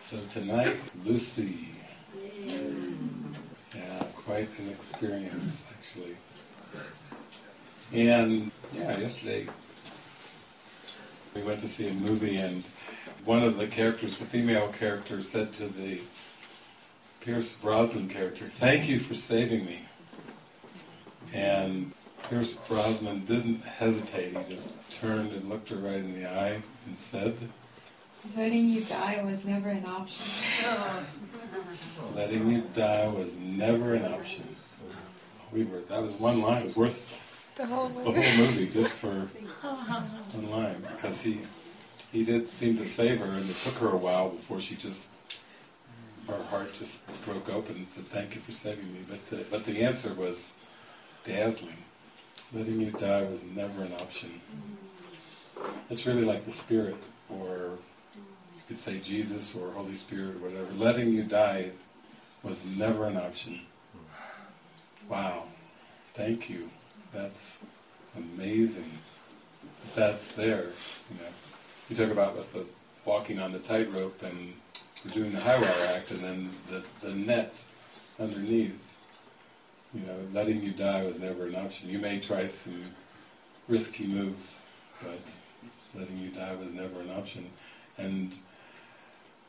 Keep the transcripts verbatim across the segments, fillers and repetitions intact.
So tonight, Lucy. Yeah, quite an experience, actually. And yeah, yesterday we went to see a movie, and one of the characters, the female character, said to the Pierce Brosnan character, "Thank you for saving me." And Pierce Brosnan didn't hesitate, he just turned and looked her right in the eye and said, "Letting you die was never an option." Letting you die was never an option. We were, that was one line, it was worth the whole movie, the whole movie just for one line, because he, he did seem to save her, and it took her a while before she just, her heart just broke open and said, "Thank you for saving me." But the, but the answer was dazzling. Letting you die was never an option. That's really like the Spirit, or you could say Jesus or Holy Spirit or whatever. Letting you die was never an option. Wow. Thank you. That's amazing. That's there. You know, you talk about with the walking on the tightrope and we're doing the high wire act, and then the, the net underneath. You know, letting you die was never an option. You may try some risky moves, but letting you die was never an option. And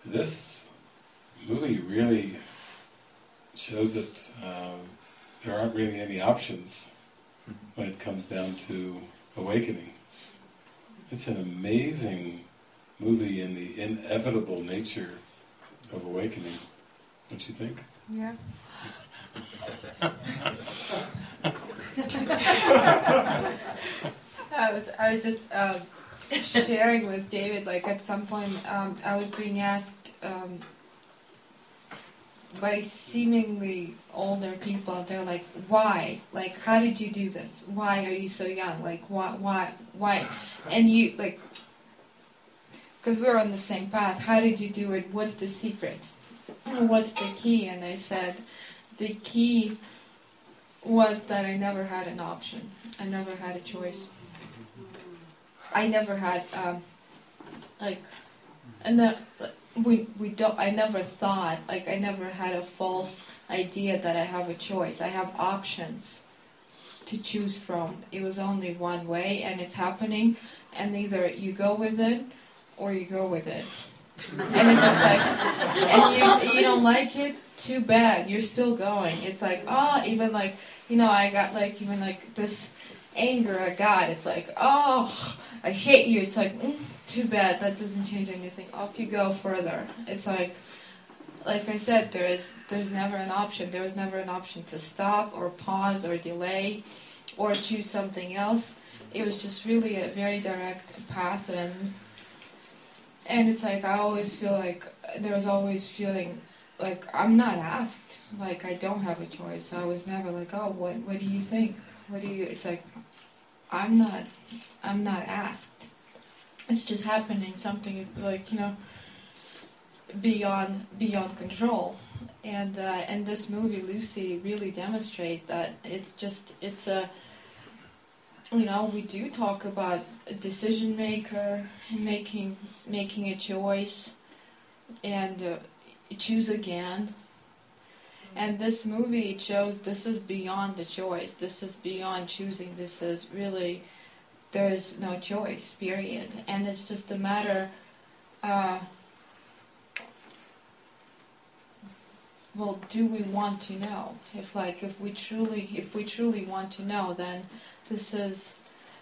this movie really shows that um, there aren't really any options when it comes down to awakening. It's an amazing movie in the inevitable nature of awakening. Don't you think? Yeah. I was I was just um, sharing with David, like at some point um, I was being asked um, by seemingly older people out there, like, why, like, how did you do this? Why are you so young? Like, why, why, why? And you, like, because we're on the same path. How did you do it? What's the secret? What's the key? And I said, the key was that I never had an option. I never had a choice. I never had, um, like, and the, we we don't. I never thought, like, I never had a false idea that I have a choice. I have options to choose from. It was only one way, and it's happening. And either you go with it, or you go with it. And if it's like, and you you don't like it, too bad, you're still going. It's like, oh, even like, you know, I got like, even like this anger I got, it's like, oh, I hate you. It's like, mm, too bad, that doesn't change anything. Off you go further. It's like, like I said, there is, there's never an option. There was never an option to stop or pause or delay or choose something else. It was just really a very direct path, and and it's like, I always feel like, there was always feeling like, I'm not asked, like, I don't have a choice. I was never like, oh, what what do you think? What do you, it's like, I'm not, I'm not asked. It's just happening, something is like, you know, beyond, beyond control. And, uh, and this movie, Lucy, really demonstrates that. It's just, it's a, you know, we do talk about a decision maker, and making, making a choice, and, uh, choose again. And this movie shows this is beyond the choice. This is beyond choosing. This is really, there is no choice, period. And it's just a matter, uh, well, do we want to know? If like, if we truly, if we truly want to know, then this is,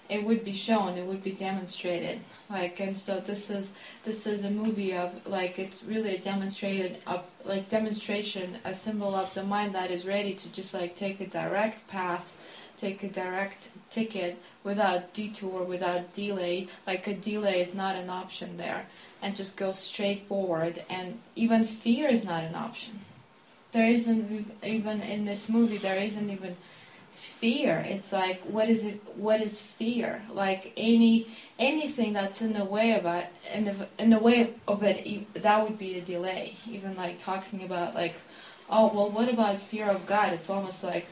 it would be shown, it would be demonstrated. Like, and so this is, this is a movie of, like, it's really a demonstrated of, like, demonstration, a symbol of the mind that is ready to just, like, take a direct path, take a direct ticket without detour, without delay. Like, a delay is not an option there. And just go straight forward. And even fear is not an option. There isn't, even in this movie, there isn't even fear. It's like, what is it? What is fear? Like, any anything that's in the way of it, and in, in the way of it, that would be a delay. Even like talking about like, oh well, what about fear of God? It's almost like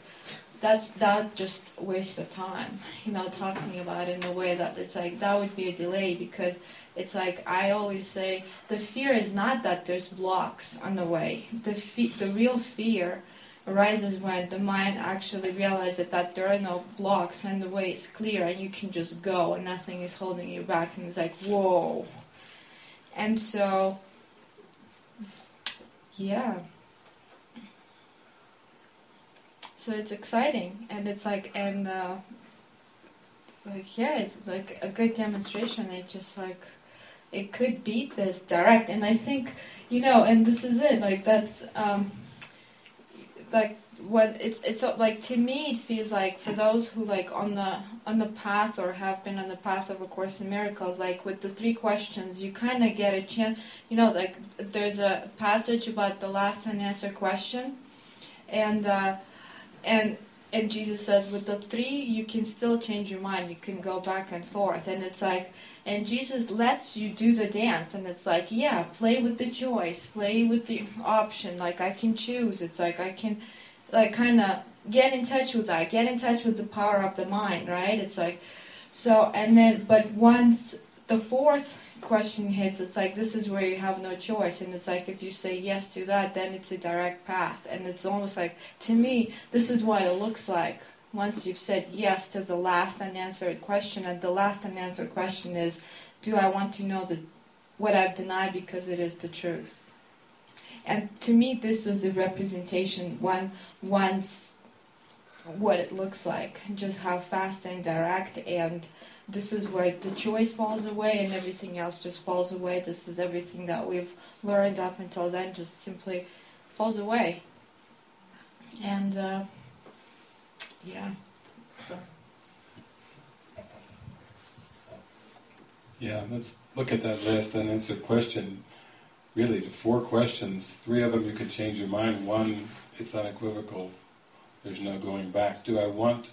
that's that just waste of time, you know, talking about it in a way that it's like that would be a delay, because it's like I always say the fear is not that there's blocks on the way. The fe the real fear arises when the mind actually realizes that there are no blocks and the way is clear and you can just go and nothing is holding you back, and it's like, whoa. And so, yeah. So it's exciting, and it's like, and uh, like, yeah, it's like a good demonstration. It just like, it could beat this direct, and I think, you know, and this is it, like that's, um, like when it's it's like, to me it feels like for those who like on the on the path or have been on the path of A Course in Miracles, like with the three questions you kind of get a chance, you know, like there's a passage about the last unanswered question, and uh, and and Jesus says with the three you can still change your mind, you can go back and forth, and it's like, and Jesus lets you do the dance, and it's like, yeah, play with the choice, play with the option, like I can choose, it's like I can, like kind of get in touch with that, get in touch with the power of the mind, right? It's like, so, and then, but once the fourth question hits, it's like, this is where you have no choice, and it's like, if you say yes to that, then it's a direct path, and it's almost like, to me, this is what it looks like. Once you've said yes to the last unanswered question, and the last unanswered question is, do I want to know the, what I've denied because it is the truth? And to me, this is a representation, one, once what it looks like, just how fast and direct, and this is where the choice falls away and everything else just falls away. This is everything that we've learned up until then just simply falls away. And... Uh, Yeah. Yeah, let's look at that last unanswered question. Really, the four questions, three of them you can change your mind. One, it's unequivocal. There's no going back. Do I want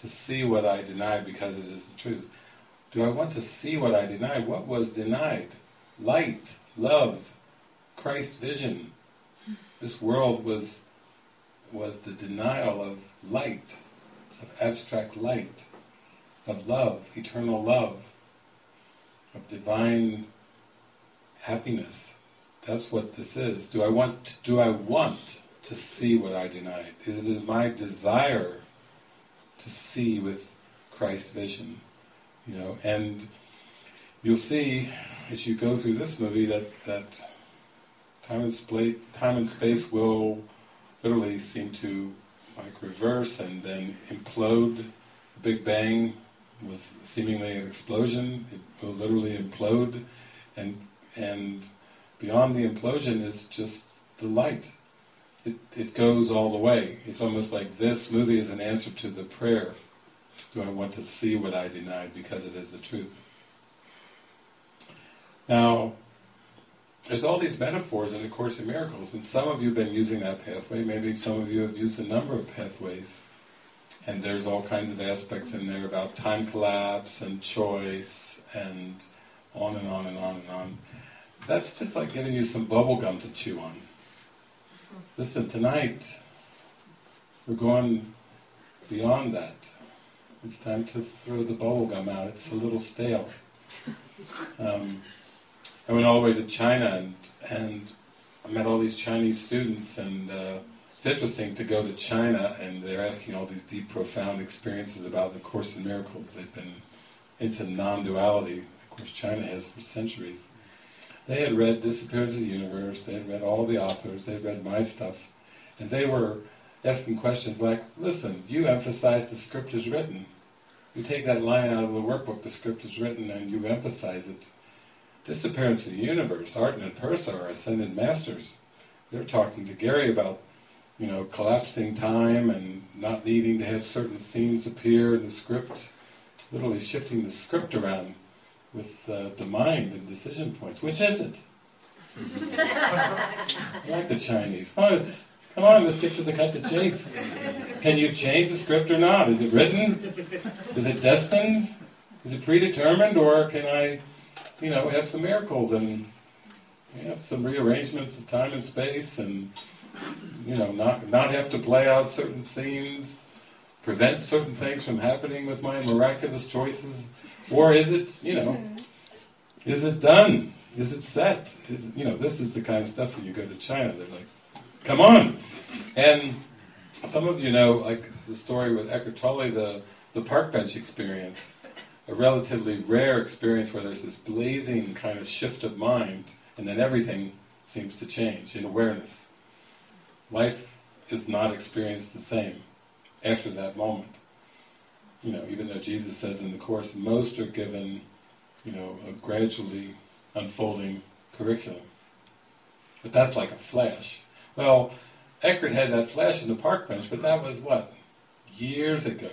to see what I deny because it is the truth? Do I want to see what I deny? What was denied? Light, love, Christ's vision. This world was... was the denial of light, of abstract light, of love, eternal love, of divine happiness. That's what this is. Do I want to, do I want to see what I denied? Is it is my desire to see with Christ's vision, you know? And you'll see as you go through this movie that that time and space, time and space will literally seem to like reverse and then implode. The Big Bang was seemingly an explosion. It will literally implode, and and beyond the implosion is just the light. It it goes all the way. It's almost like this movie is an answer to the prayer. Do I want to see what I denied because it is the truth? Now, there's all these metaphors in A Course in Miracles, and some of you have been using that pathway, maybe some of you have used a number of pathways, and there's all kinds of aspects in there about time collapse and choice and on and on and on and on. That's just like giving you some bubble gum to chew on. Listen, tonight we're going beyond that. It's time to throw the bubble gum out. It's a little stale. Um, I went all the way to China, and, and I met all these Chinese students, and uh, it's interesting to go to China and they're asking all these deep, profound experiences about the Course in Miracles. They've been into non-duality. Of course, China has for centuries. They had read Disappearance of the Universe, they had read all the authors, they had read my stuff, and they were asking questions like, listen, you emphasize the script is written. You take that line out of the workbook, the script is written, and you emphasize it. Disappearance of the Universe, Arden and Persa are ascended masters. They're talking to Gary about, you know, collapsing time and not needing to have certain scenes appear in the script, literally shifting the script around with uh, the mind and decision points. Which is it? I like the Chinese. Oh, it's, come on, let's get to the cut to chase. Can you change the script or not? Is it written? Is it destined? Is it predetermined? Or can I... you know, have some miracles and have some rearrangements of time and space, and you know, not not have to play out certain scenes, prevent certain things from happening with my miraculous choices? Or is it, you know, is it done? Is it set? Is, you know, this is the kind of stuff when you go to China, they're like, come on! And some of you know, like the story with Eckhart Tolle, the, the park bench experience, a relatively rare experience where there's this blazing kind of shift of mind, and then everything seems to change in awareness. Life is not experienced the same after that moment. You know, even though Jesus says in the Course, most are given, you know, a gradually unfolding curriculum. But that's like a flash. Well, Eckhart had that flash in the park bench, but that was what? Years ago.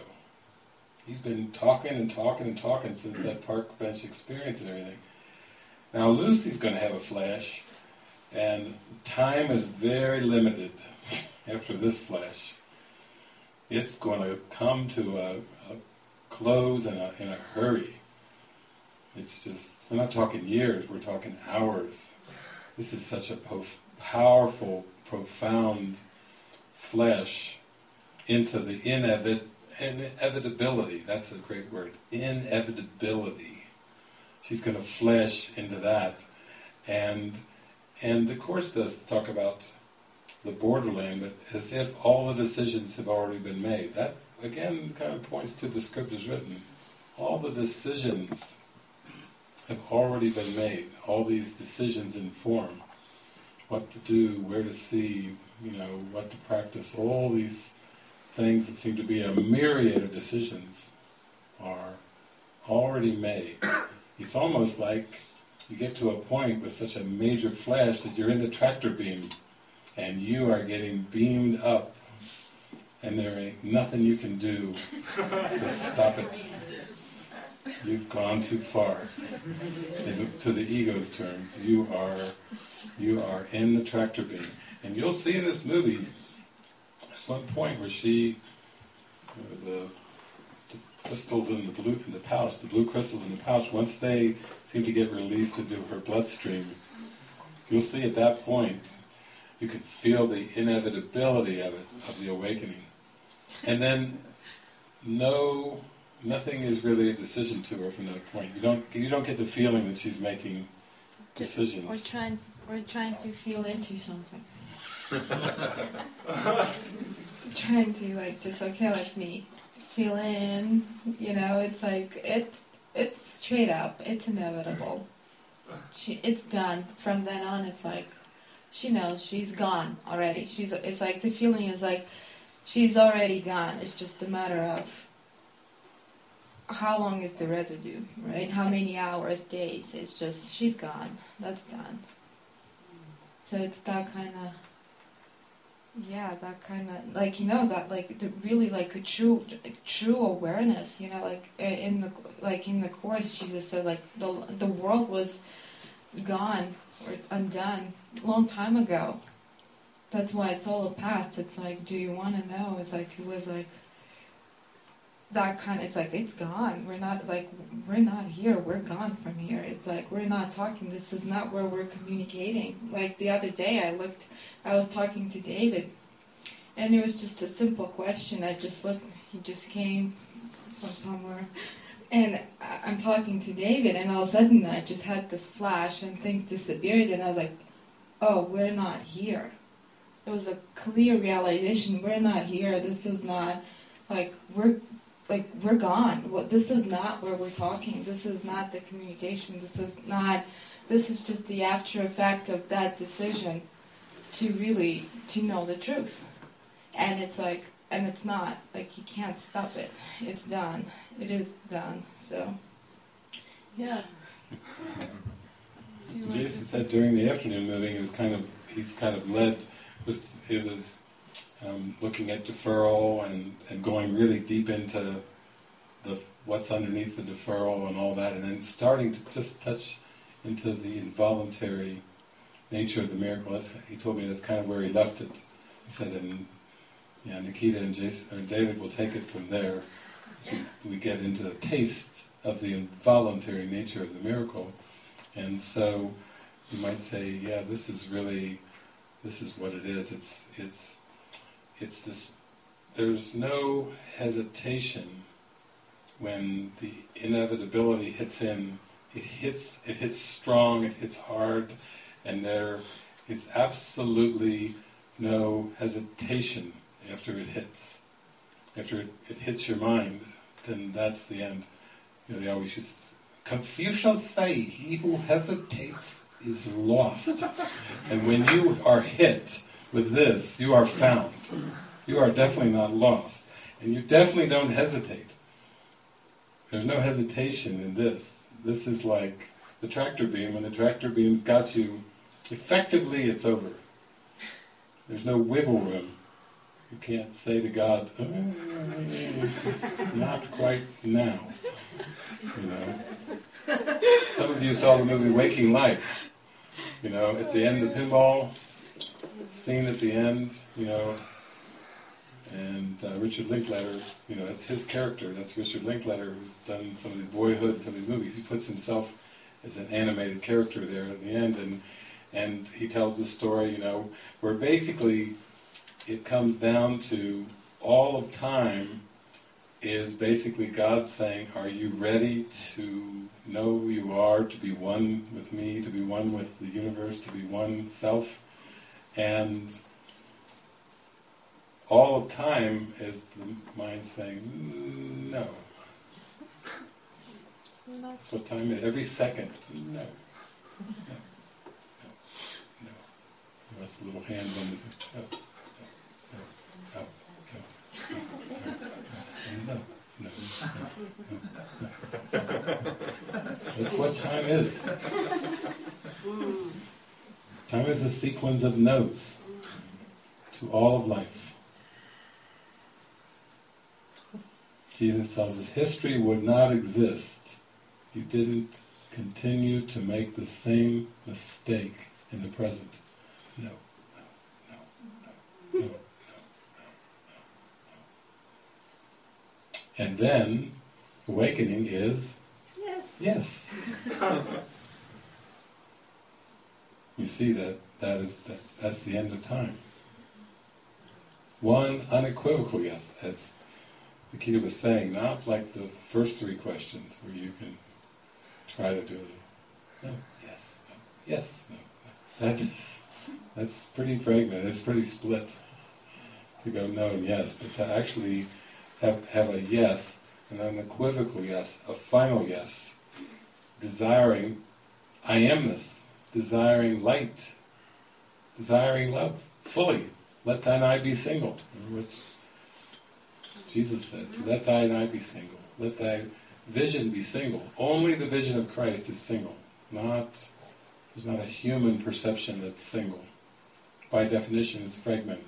He's been talking and talking and talking since that park bench experience and everything. Now Lucy's going to have a flash, and time is very limited after this flash. It's going to come to a, a close in a, in a hurry. It's just, we're not talking years, we're talking hours. This is such a pof- powerful, profound flash into the inevit- inevitability. That's a great word, inevitability. She's going to flash into that. And, and the Course does talk about the borderland, but as if all the decisions have already been made. That, again, kind of points to the scriptures written. All the decisions have already been made. All these decisions inform what to do, where to see, you know, what to practice. All these things that seem to be a myriad of decisions are already made. It's almost like you get to a point with such a major flash that you're in the tractor beam and you are getting beamed up, and there ain't nothing you can do to stop it. You've gone too far. To the ego's terms, you are you are in the tractor beam. And you'll see in this movie, there's one point where she, you know, the, the crystals in the blue in the pouch, the blue crystals in the pouch, once they seem to get released into her bloodstream, you'll see at that point, you can feel the inevitability of it, of the awakening. And then, no... nothing is really a decision to her from that point. You don't you don't get the feeling that she's making decisions. We're trying we're trying to feel into something. Trying to like just okay, like me. Feel in, you know, it's like it's it's straight up, it's inevitable. She it's done. From then on it's like she knows she's gone already. She's it's like the feeling is like she's already gone. It's just a matter of how long is the residue, right? How many hours, days? It's just, she's gone. That's done. So it's that kind of, yeah, that kind of, like, you know, that, like, the really, like, a true, true awareness, you know, like, in the, like, in the Course, Jesus said, like, the, the world was gone or undone long time ago. That's why it's all a past. It's like, do you want to know? It's like, it was like, that kind of, it's like, it's gone, we're not, like, we're not here, we're gone from here, it's like, we're not talking, this is not where we're communicating. Like, the other day, I looked, I was talking to David, and it was just a simple question, I just looked, he just came from somewhere, and I'm talking to David, and all of a sudden, I just had this flash, and things disappeared, and I was like, oh, we're not here. It was a clear realization, we're not here, this is not, like, we're, like, we're gone. Well, this is not where we're talking. This is not the communication. This is not, this is just the after effect of that decision to really, to know the truth. And it's like, and it's not, like, you can't stop it. It's done. It is done. So, yeah. Jason said during the afternoon moving, it was kind of, he's kind of led, it was, Um, looking at deferral and, and going really deep into the what's underneath the deferral and all that, and then starting to just touch into the involuntary nature of the miracle. That's, he told me that's kind of where he left it. He said, and yeah, Nikita and Jason, or David will take it from there. So we, we get into the taste of the involuntary nature of the miracle. And so you might say, yeah, this is really, this is what it is. It's, it's, It's this there's no hesitation when the inevitability hits in. It hits, it hits strong, it hits hard, and there is absolutely no hesitation after it hits. After it, it hits your mind, then that's the end. You know, they always just, Confucius say, he who hesitates is lost. And when you are hit with this, you are found. You are definitely not lost. And you definitely don't hesitate. There's no hesitation in this. This is like the tractor beam. When the tractor beam's got you, effectively it's over. There's no wiggle room. You can't say to God, oh, it's not quite now. You know? Some of you saw the movie Waking Life. You know, at the end, the pinball scene at the end, you know, and uh, Richard Linklater, you know, that's his character. That's Richard Linklater, who's done some of his Boyhood, some of his movies. He puts himself as an animated character there at the end, and and he tells the story, you know, where basically it comes down to all of time is basically God saying, are you ready to know who you are, to be one with me, to be one with the universe, to be one self? And all of time is the mind saying, no. That's what time is. Every second, no. No. No. No. That's the little hand on the... No. No. No. No. No, no, no, no, no. That's what time is. Time is a sequence of no's to all of life. Jesus tells us history would not exist if you didn't continue to make the same mistake in the present. No, no, no, no, no. And then, awakening is, yes. Yes. You see that, that is, that, that's the end of time. One unequivocal yes, as Nikita was saying, not like the first three questions where you can try to do it. No, yes, no, yes, no. That's, that's pretty fragmented, it's pretty split to go no and yes, but to actually Have, have a yes, an unequivocal yes, a final yes, desiring I amness, desiring light, desiring love, fully. Let thine eye be single. Remember what Jesus said, let thine eye be single, let thy vision be single. Only the vision of Christ is single. Not, there's not a human perception that's single. By definition, it's fragmented.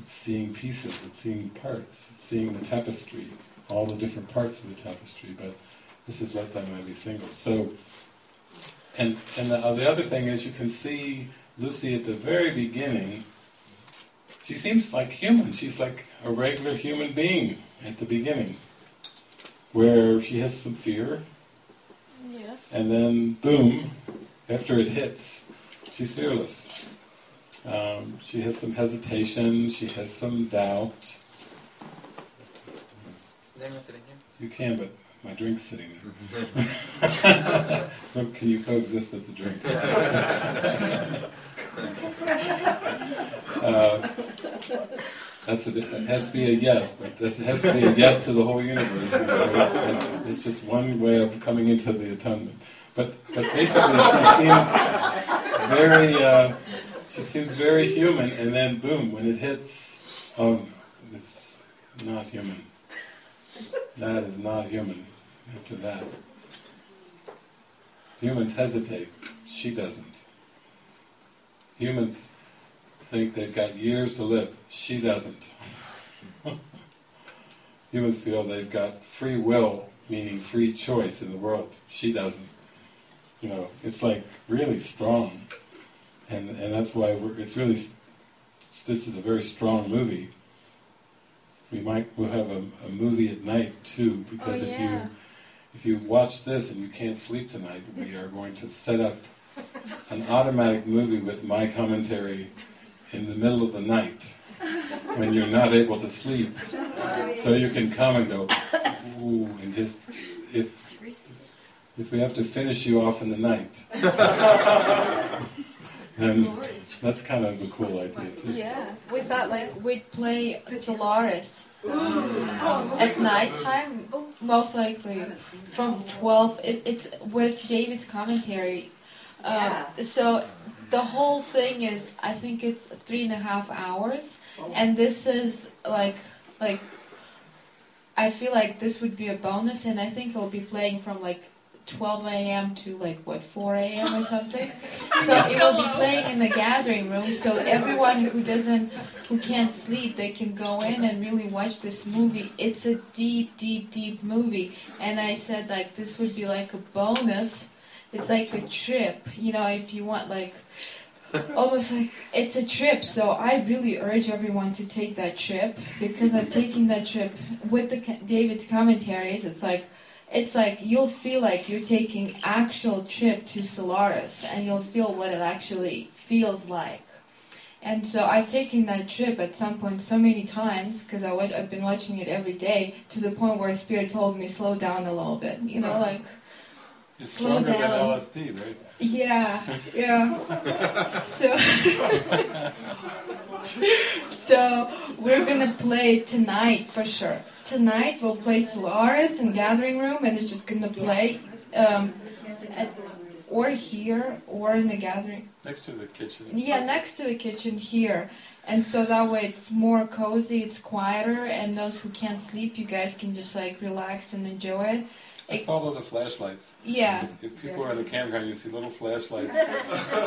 It's seeing pieces, it's seeing parts, it's seeing the tapestry, all the different parts of the tapestry, but this is let thine eye be single. So, and, and the, uh, the other thing is you can see Lucy at the very beginning, she seems like human, she's like a regular human being at the beginning, where she has some fear, yeah. And then boom, after it hits, she's fearless. Um, she has some hesitation, she has some doubt. Is anyone sitting here? You can, but my drink's sitting there. So can you coexist with the drink? uh, that's a, that has to be a yes, but that has to be a yes to the whole universe. You know? it's, it's just one way of coming into the atonement. But, but basically she seems very... Uh, She seems very human, and then boom, when it hits, um, it's not human. That is not human after that. Humans hesitate. She doesn't. Humans think they've got years to live. She doesn't. Humans feel they've got free will, meaning free choice in the world. She doesn't. You know, it's like really strong. And, and that's why we're, it's really, this is a very strong movie. We might, we'll have a, a movie at night too, because oh, if yeah. you if you watch this and you can't sleep tonight, we are going to set up an automatic movie with my commentary in the middle of the night. when you're not able to sleep. So you can come and go, ooh, and just, if, if we have to finish you off in the night. And that's kind of a cool idea too. Yeah, we thought like we'd play Solaris at night time, most likely from twelve. It, it's with David's commentary. Uh, so the whole thing is, I think it's three and a half hours, and this is like like. I feel like this would be a bonus, and I think it'll be playing from like twelve a m to like what four a m or something. So it will be playing in the gathering room, so everyone who doesn't, who can't sleep, they can go in and really watch this movie. It's a deep, deep, deep movie, and I said like this would be like a bonus. It's like a trip, you know, if you want like almost like it's a trip. So I really urge everyone to take that trip, because I've taken that trip with the David's commentaries. It's like. It's like you'll feel like you're taking actual trip to Solaris, and you'll feel what it actually feels like. And so I've taken that trip at some point so many times, because I watch, I've been watching it every day, to the point where Spirit told me, slow down a little bit, you know, like... It's slow stronger down. Than L S D, right? Yeah, yeah. So... so we're going to play tonight for sure. Tonight we'll play Solaris in Gathering Room, and it's just going to play um, at, or here or in the Gathering. Next to the kitchen. Yeah, next to the kitchen here. And so that way it's more cozy, it's quieter, and those who can't sleep, you guys can just like relax and enjoy it. Just follow the flashlights. Yeah. If, if people are at a campground, you see little flashlights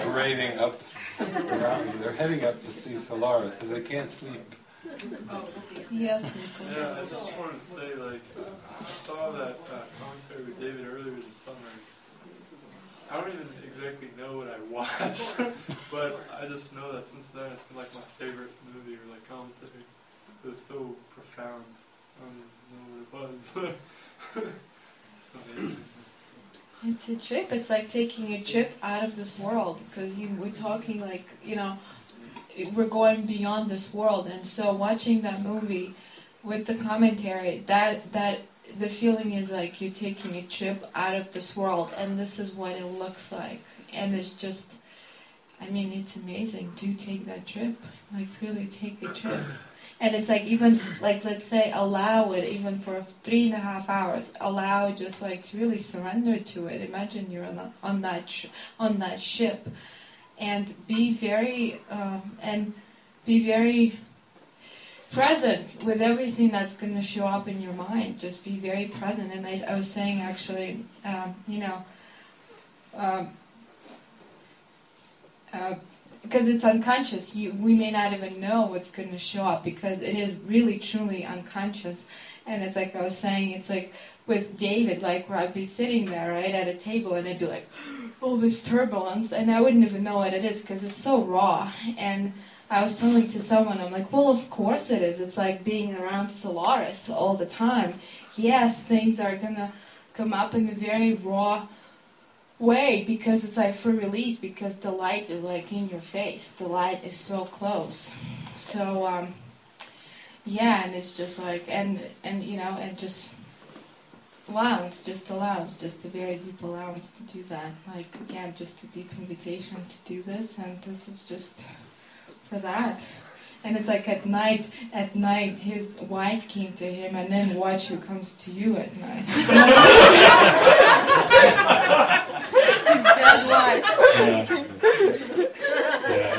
parading up around you. They're heading up to see Solaris because they can't sleep. Yes. Yeah, I just want to say, like, I saw that uh, commentary with David earlier this summer. I don't even exactly know what I watched, but I just know that since then it's been like my favorite movie or like commentary. It was so profound. I don't know what it was. It's amazing. It's a trip. It's like taking a trip out of this world, because you we're talking like, you know, we're going beyond this world. And so watching that movie with the commentary, that that the feeling is like you're taking a trip out of this world, and this is what it looks like. And it's just, I mean, it's amazing. Do take that trip, like really take a trip. And it's like, even like, let's say allow it even for three and a half hours. Allow just like to really surrender to it. Imagine you're on a, on that sh on that ship. And be very um, and be very present with everything that's going to show up in your mind. Just be very present. And I, I was saying actually, um, you know, because um, uh, it's unconscious. You, we may not even know what's going to show up, because it is really truly unconscious. And it's like I was saying, it's like with David, like where I'd be sitting there, right, at a table, and I'd be like, all this turbulence, and I wouldn't even know what it is, because it's so raw. And I was telling to someone, I'm like, well, of course it is. It's like being around Solaris all the time. Yes, things are going to come up in a very raw way, because it's like for release, because the light is like in your face. The light is so close. So, um, yeah, and it's just like, and, and you know, and just... allowance, just allowance, just a very deep allowance to do that. Like, again, just a deep invitation to do this, and this is just for that. And it's like at night, at night, his wife came to him, and then watch who comes to you at night. His dead wife. Yeah. Yeah.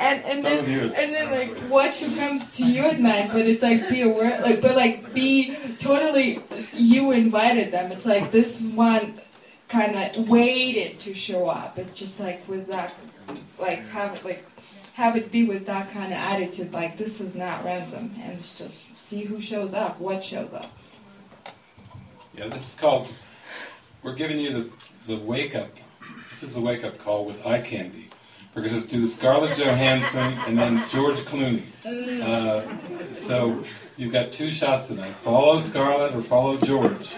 And, and then, and then, like, watch who comes to you at night, but it's, like, be aware, like, but, like, be totally, you invited them. It's, like, this one kind of waited to show up. It's just, like, with that, like, have it, like, have it be with that kind of attitude, like, this is not random, and it's just see who shows up, what shows up. Yeah, this is called, we're giving you the, the wake-up, this is a wake-up call with eye candy. We're going to do Scarlett Johansson and then George Clooney. Uh, so you've got two shots tonight. Follow Scarlett or follow George.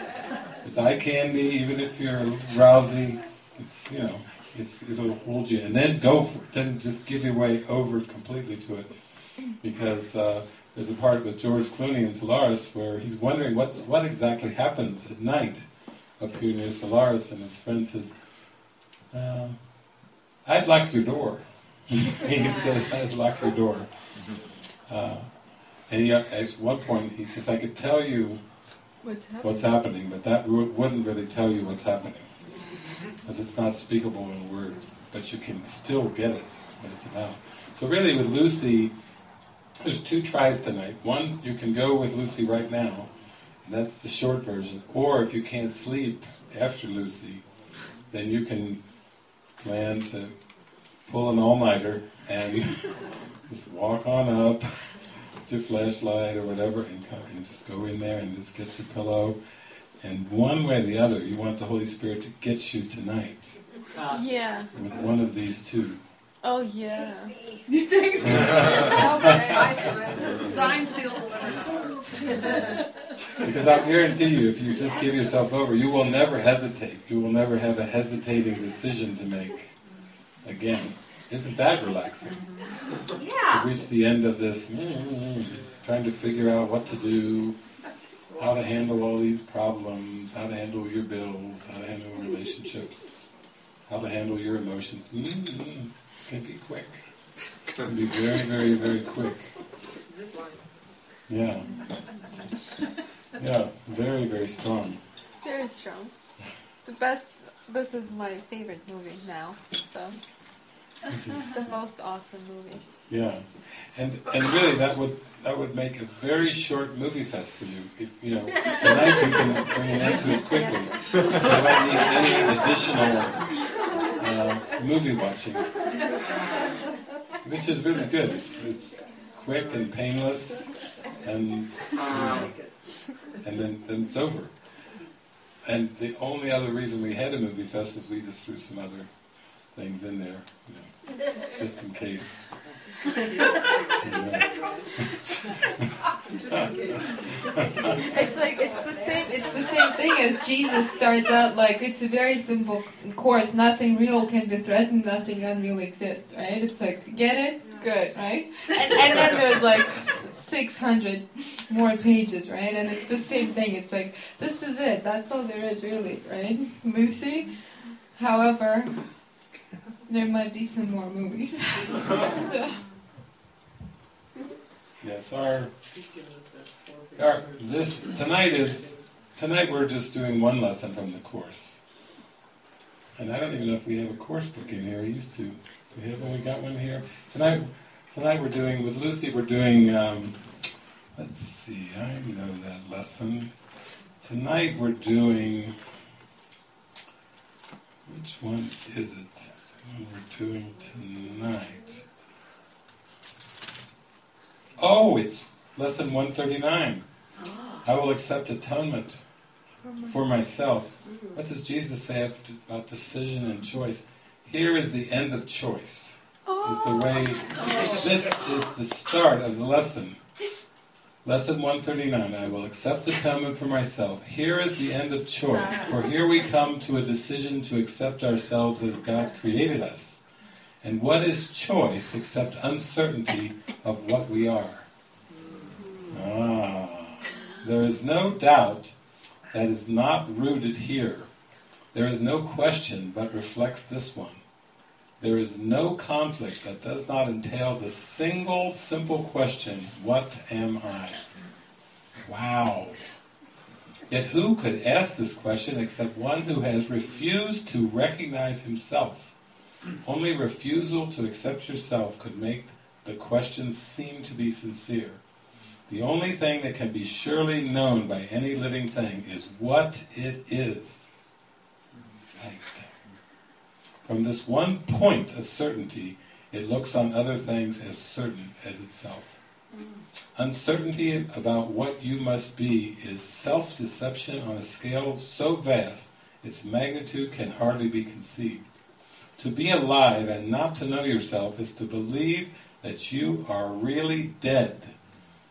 It's eye candy, even if you're drowsy. It's, you know, it's, it'll hold you. And then go for it. Then just give your way over completely to it. because uh, there's a part with George Clooney in Solaris where he's wondering what, what exactly happens at night up here near Solaris, and his friend says, uh, I'd lock your door. He says, I'd lock your door. Uh, and he, at one point he says, I could tell you what's happening, what's happening but that wouldn't really tell you what's happening, because it's not speakable in words, but you can still get it, what it's about. So really with Lucy, there's two tries tonight. One, you can go with Lucy right now, and that's the short version. Or if you can't sleep after Lucy, then you can plan to pull an all-nighter and just walk on up with your flashlight or whatever, and, come, and just go in there and just get your pillow. And one way or the other, you want the Holy Spirit to get you tonight. Yeah. With one of these two. Oh, yeah. Take me. You take me. Okay, I swear. Sign, seal, whatever. Because I guarantee you, if you just yes. give yourself over, you will never hesitate. You will never have a hesitating decision to make again. Isn't that relaxing? Mm-hmm. Yeah. To reach the end of this, mm-hmm, trying to figure out what to do, how to handle all these problems, how to handle your bills, how to handle relationships, how to handle your emotions. Mm-hmm. Can be quick. Can be very, very, very quick. Yeah. Yeah. Very, very strong. Very strong. The best. This is my favorite movie now. So this is the most awesome movie. Yeah, and and really that would that would make a very short movie fest for you. If, you know, tonight you can bring it into it quickly. You don't need any additional. Uh, movie watching, which is really good. It's, it's quick and painless, and you know, and then, then it's over. And the only other reason we had a movie fest is we just threw some other things in there, you know, just in case. You know. It's like it's the same. It's the same thing as Jesus starts out like it's a very simple course. Nothing real can be threatened. Nothing unreal exists. Right? It's like get it, good. Right? And, and then there's like six hundred more pages. Right? And it's the same thing. It's like this is it. That's all there is really. Right? Lucy. However, there might be some more movies. So. Yes, our, our this tonight is tonight we're just doing one lesson from the course, and I don't even know if we have a course book in here. We used to. We have when we got one here tonight. Tonight we're doing with Lucy. We're doing. Um, let's see. I know that lesson. Tonight we're doing. Which one is it? This one we're doing tonight. Oh, it's lesson one thirty-nine. I will accept atonement for myself. What does Jesus say about decision and choice? Here is the end of choice. It's the way. This is the start of the lesson. Lesson one thirty-nine. I will accept atonement for myself. Here is the end of choice. For here we come to a decision to accept ourselves as God created us. And what is choice except uncertainty of what we are? Ah, there is no doubt that is not rooted here. There is no question but reflects this one. There is no conflict that does not entail the single simple question, what am I? Wow. Yet who could ask this question except one who has refused to recognize himself? Only refusal to accept yourself could make the question seem to be sincere. The only thing that can be surely known by any living thing is what it is. Right. From this one point of certainty, it looks on other things as certain as itself. Uncertainty about what you must be is self-deception on a scale so vast, its magnitude can hardly be conceived. To be alive and not to know yourself is to believe that you are really dead.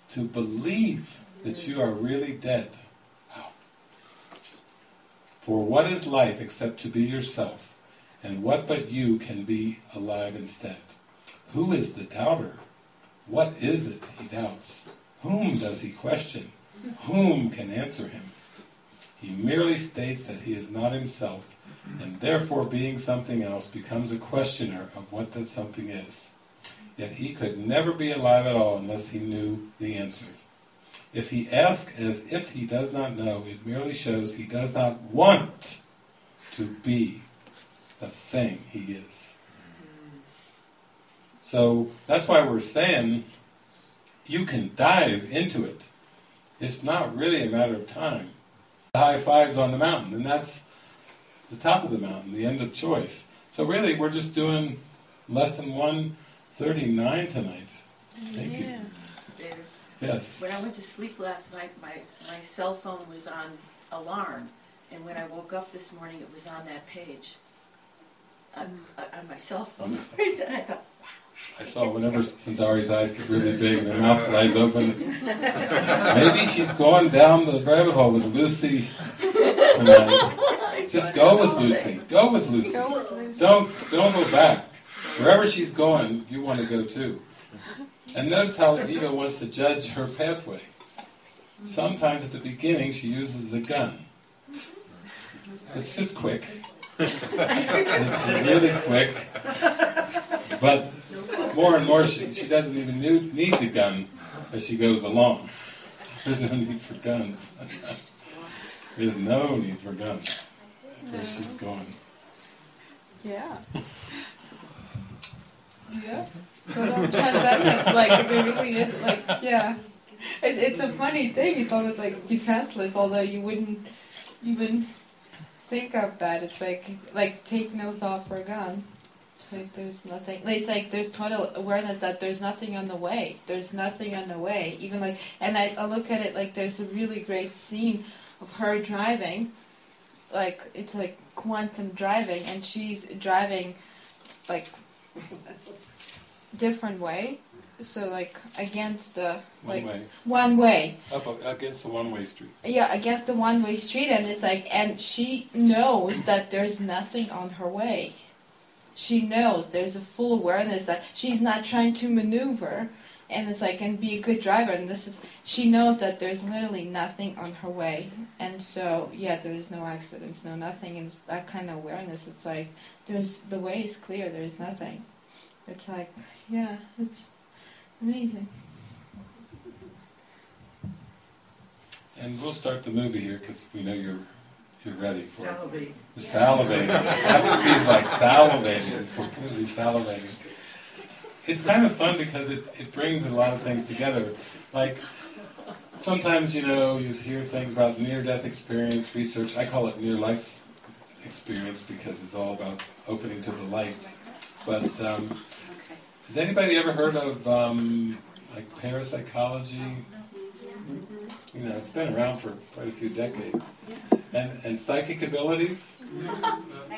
To believe that you are really dead. Wow. For what is life except to be yourself? And what but you can be alive instead? Who is the doubter? What is it he doubts? Whom does he question? Whom can answer him? He merely states that he is not himself, and therefore being something else becomes a questioner of what that something is. Yet he could never be alive at all unless he knew the answer. If he asks as if he does not know, it merely shows he does not want to be the thing he is. So that's why we're saying you can dive into it. It's not really a matter of time. The high five's on the mountain, and that's the top of the mountain, the end of choice. So really, we're just doing lesson one thirty-nine tonight. Thank yeah. you. David. Yes. When I went to sleep last night, my, my cell phone was on alarm, and when I woke up this morning, it was on that page. On, on my cell phone. And I thought, wow. I saw whenever Sundari's eyes get really big and her mouth flies open. Maybe she's going down the rabbit hole with Lucy tonight. Just go with Lucy. Go with Lucy. Go with Lucy. Don't, don't go back. Wherever she's going, you want to go too. And notice how the ego wants to judge her pathway. Sometimes at the beginning she uses a gun. It's just quick. It's really quick. But more and more, she, she doesn't even need, need the gun as she goes along. There's no need for guns. There's no need for guns where she's going. Yeah. Yeah. Sometimes that's like, really, it's like, yeah. It's, it's a funny thing. It's almost like defenseless, although you wouldn't even think of that. It's like, like take nose off for a gun. Like there's nothing. Like, it's like there's total awareness that there's nothing on the way. There's nothing on the way. Even like, and I, I look at it like there's a really great scene of her driving. Like it's like quantum driving, and she's driving, like, different way. So like against the like, one way. One way. Up against the one way street. Yeah, against the one way street, and it's like, and she knows that there's nothing on her way. She knows there's a full awareness that she's not trying to maneuver, and it's like, and be a good driver, and this is, she knows that there's literally nothing on her way, and so yeah, there is no accidents, no nothing, and it's that kind of awareness. It's like there's, the way is clear, there's nothing. It's like, yeah, it's amazing. And we'll start the movie here because we know you're You're ready for it. Salivating. You're salivating. That would be like salivating. It's completely salivating. It's kind of fun because it, it brings a lot of things together. Like, sometimes, you know, you hear things about near-death experience research. I call it near-life experience because it's all about opening to the light. But um, has anybody ever heard of, um, like, parapsychology? You know, it's been around for quite a few decades. And, and psychic abilities?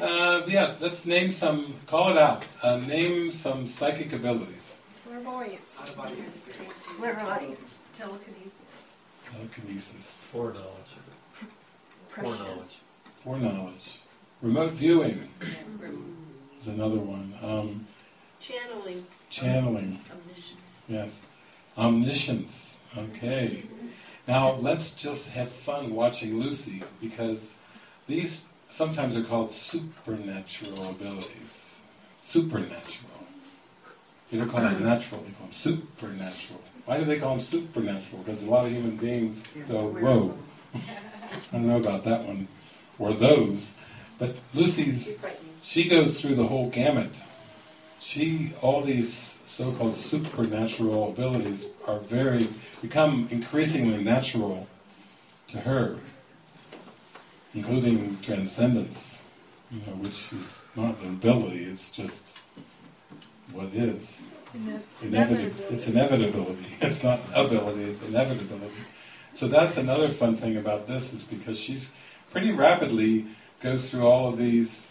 Uh, yeah, let's name some, call it out. Uh, name some psychic abilities. Clairvoyance. Out-of-body experience. Clairvoyance. Telekinesis. Telekinesis. Foreknowledge. Foreknowledge. Foreknowledge. Remote viewing is another one. Um, channeling. Channeling. Omniscience. Yes. Omniscience. Okay. Now, let's just have fun watching Lucy, because these sometimes are called supernatural abilities. Supernatural. They don't call them natural, they call them supernatural. Why do they call them supernatural? Because a lot of human beings go, whoa, I don't know about that one, or those. But Lucy's, she goes through the whole gamut. She, all these so-called supernatural abilities are very, become increasingly natural to her, including transcendence, you know, which is not an ability, it's just what is. Inev Inevitability. It's inevitability. It's not ability, it's inevitability. So that's another fun thing about this, is because she's pretty rapidly goes through all of these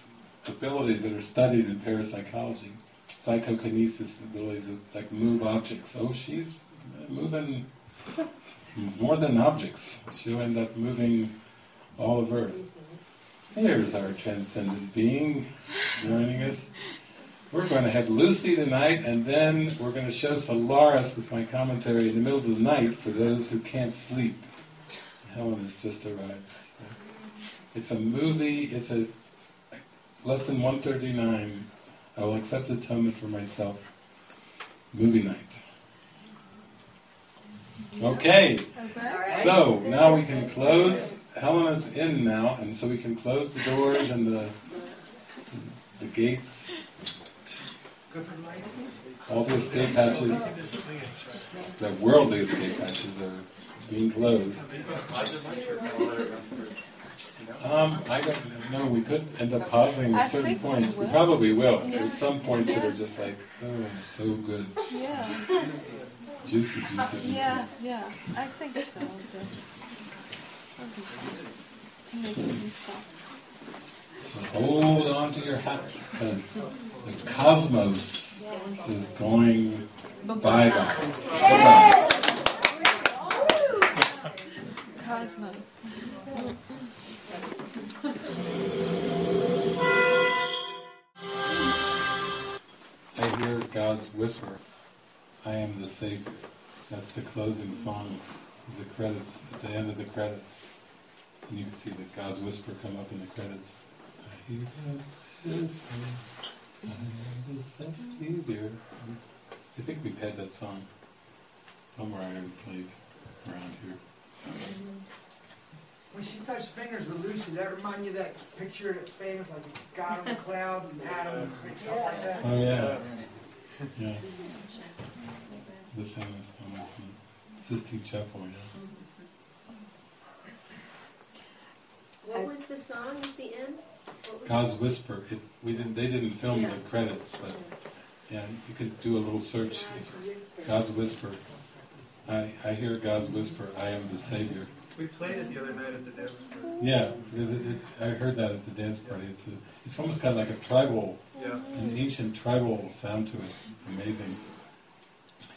abilities that are studied in parapsychology. Psychokinesis, the ability to like move objects. Oh, she's moving more than objects. She'll end up moving all of Earth. Here's our transcendent being joining us. We're going to have Lucy tonight, and then we're going to show Solaris with my commentary in the middle of the night for those who can't sleep. Helen has just arrived. So. It's a movie, it's a Lesson one thirty-nine, I will accept atonement for myself, movie night. Okay, so now we can close. Helena's in now, and so we can close the doors and the, the gates. All the escape hatches, the worldly escape hatches are being closed. Um, I don't know, we could end up pausing at certain points. We probably will. There's some points that are just like, oh, so good. Yeah. Juicy, juicy, juicy. Yeah, yeah, I think so. So hold on to your hats, because the cosmos is going by them. Bye-bye. Cosmos. I hear God's whisper, I am the Savior. That's the closing song. It's the credits, at the end of the credits. And you can see that God's whisper come up in the credits. I hear God's whisper, I am the Savior. I think we've had that song somewhere I played around here. When she touched fingers with Lucy, that remind you of that picture that's famous, like God on the cloud and Adam and stuff like that? Oh, yeah. Yeah. The famous one. Sistine Chapel, yeah. What was the song at the end? God's it? Whisper. It, we didn't, they didn't film yeah. the credits, but yeah, you could do a little search. God's Whisper. God's Whisper. I, I hear God's whisper, I am the Savior. We played it the other night at the dance party. Yeah, because it, it, I heard that at the dance party. It's, a, it's almost got like a tribal, yeah. an ancient tribal sound to it. Amazing.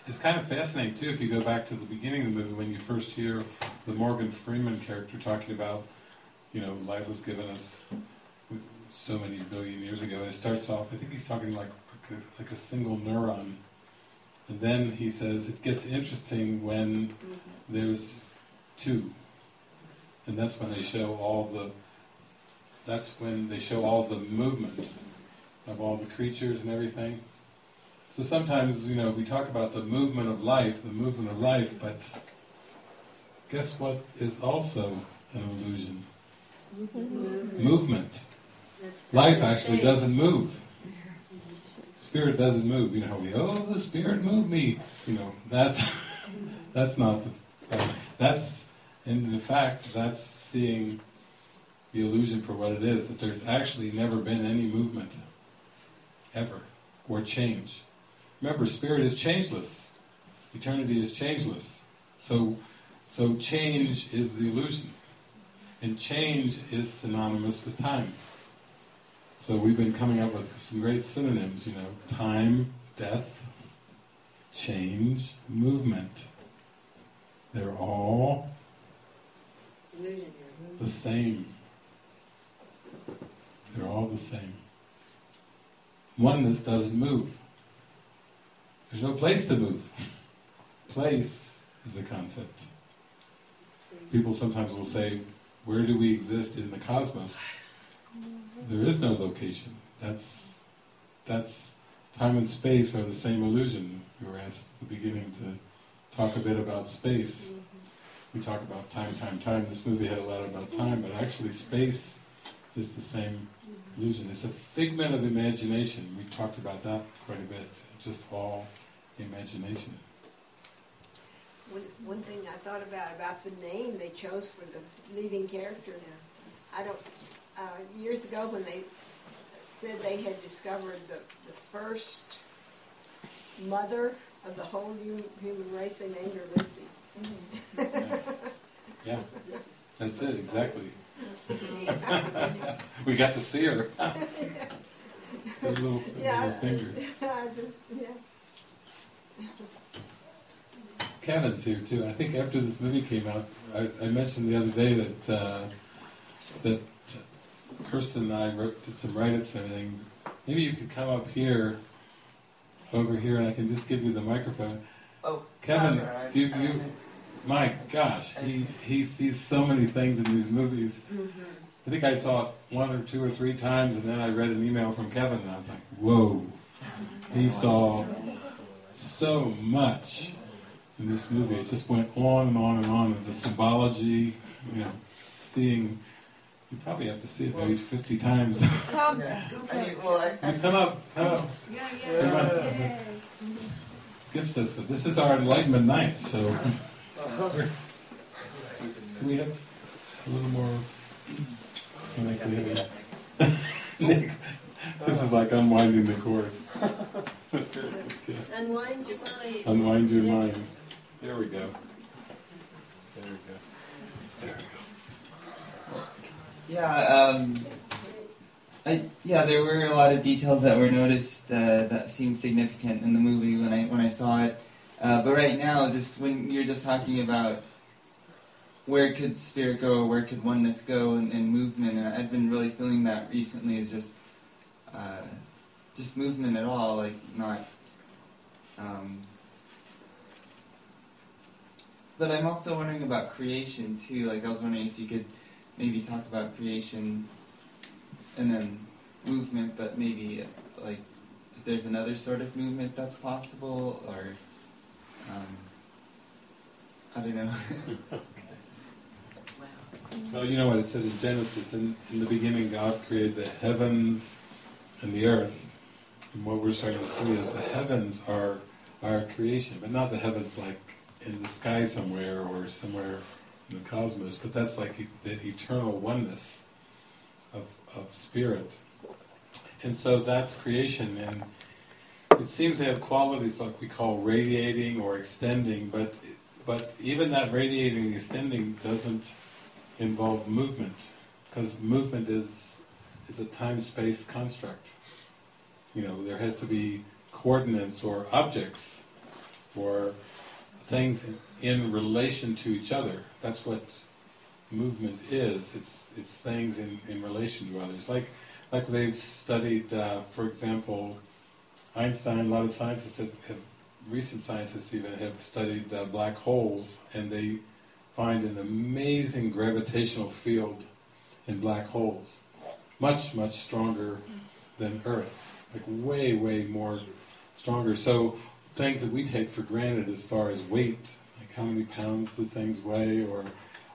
It's kind of fascinating, too, if you go back to the beginning of the movie, when you first hear the Morgan Freeman character talking about, you know, life was given us so many billion years ago. And it starts off, I think he's talking like like a, like a single neuron. And then he says, it gets interesting when mm-hmm. there's two. And that's when they show all the, that's when they show all the movements of all the creatures and everything. So sometimes, you know, we talk about the movement of life, the movement of life, but guess what is also an illusion? Movement. Movement. Life actually doesn't move. Spirit doesn't move. You know how we, oh, the spirit moved me. You know, that's that's not the, uh, that's and in fact that's seeing the illusion for what it is. That there's actually never been any movement ever or change. Remember, spirit is changeless. Eternity is changeless. So, so change is the illusion, and change is synonymous with time. So we've been coming up with some great synonyms, you know, time, death, change, movement. They're all the same. They're all the same. Oneness doesn't move. There's no place to move. Place is a concept. People sometimes will say, where do we exist in the cosmos? There is no location. That's that's time and space are the same illusion. We were asked at the beginning to talk a bit about space. We talk about time, time, time. This movie had a lot about time, but actually space is the same illusion. It's a figment of imagination. We talked about that quite a bit. It's just all imagination. One, one thing I thought about, about the name they chose for the leading character now. I don't... Uh, years ago when they said they had discovered the, the first mother of the whole human, human race, they named her Lucy. Mm-hmm. Yeah. Yeah, that's it, exactly. We got to see her. Her little, yeah, little finger. I just, yeah. Kevin's here too. I think after this movie came out, I, I mentioned the other day that uh, that Kirsten and I wrote, did some write-ups and everything Maybe you could come up here, over here, and I can just give you the microphone. Oh, Kevin, right. you, you, my gosh, he, he sees so many things in these movies. Mm-hmm. I think I saw it one or two or three times, and then I read an email from Kevin, and I was like, whoa. He saw so much in this movie. It just went on and on and on with the symbology, you know, seeing... You probably have to see it maybe fifty times. Come, yeah. I mean, well, I, I, come up, come up. Yeah, yeah. Come on. Yeah. Gift us. This is our Enlightenment night, so uh-huh. we have a little more. Nick, this is like unwinding the cord. Yeah. Unwind your mind. Unwind your mind. There we go. There we go. There we go. Yeah, um, I, yeah. There were a lot of details that were noticed uh, that seemed significant in the movie when I when I saw it. Uh, but right now, just when you're just talking about where could spirit go, where could oneness go, and, and movement, and I've been really feeling that recently is just uh, just movement at all, like not. Um, but I'm also wondering about creation too. Like I was wondering if you could. Maybe talk about creation and then movement, but maybe like if there's another sort of movement that's possible, or um, I don't know. Well, you know what it said in Genesis, in, in the beginning God created the heavens and the earth, and what we're starting to see is the heavens are our creation, but not the heavens like in the sky somewhere or somewhere in the cosmos, but that's like e the eternal oneness of, of spirit. And so that's creation, and it seems to have qualities like we call radiating or extending, but but even that radiating and extending doesn't involve movement, because movement is is a time-space construct. You know, there has to be coordinates or objects or things in relation to each other. That's what movement is. It's it's things in, in relation to others. Like like they've studied, uh, for example, Einstein. A lot of scientists have, have recent scientists even have studied uh, black holes, and they find an amazing gravitational field in black holes, much much stronger than Earth, like way way more stronger. So things that we take for granted as far as weight, like how many pounds do things weigh, or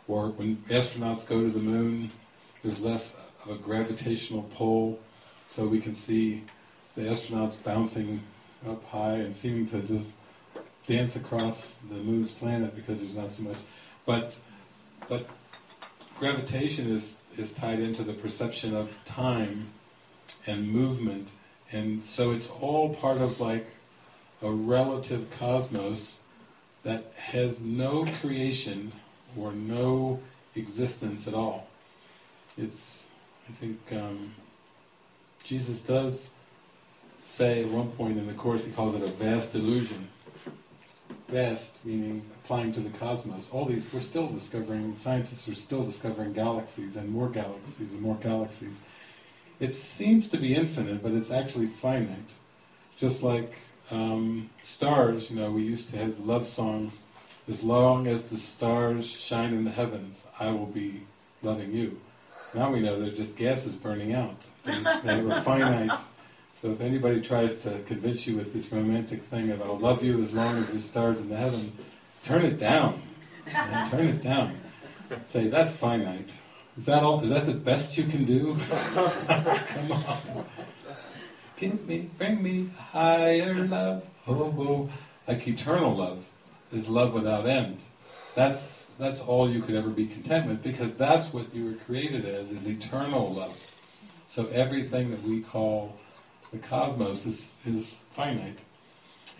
or when astronauts go to the moon, there's less of a gravitational pull, so we can see the astronauts bouncing up high and seeming to just dance across the moon's planet because there's not so much. But but gravitation is, is tied into the perception of time and movement, and so it's all part of like a relative cosmos that has no creation or no existence at all. It's, I think, um, Jesus does say at one point in the Course, he calls it a vast illusion. Vast meaning applying to the cosmos. All these, we're still discovering, scientists are still discovering galaxies and more galaxies and more galaxies. It seems to be infinite, but it's actually finite. Just like Um, stars, you know, we used to have love songs, as long as the stars shine in the heavens, I will be loving you. Now we know they're just gases burning out. And they were finite. So if anybody tries to convince you with this romantic thing of I'll love you as long as there's stars in the heaven, turn it down. And turn it down. Say, that's finite. Is that all? Is that the best you can do? Come on. Give me, bring me higher love, oh, oh. Like eternal love is love without end. That's, that's all you could ever be content with, because that's what you were created as, is eternal love. So everything that we call the cosmos is, is finite.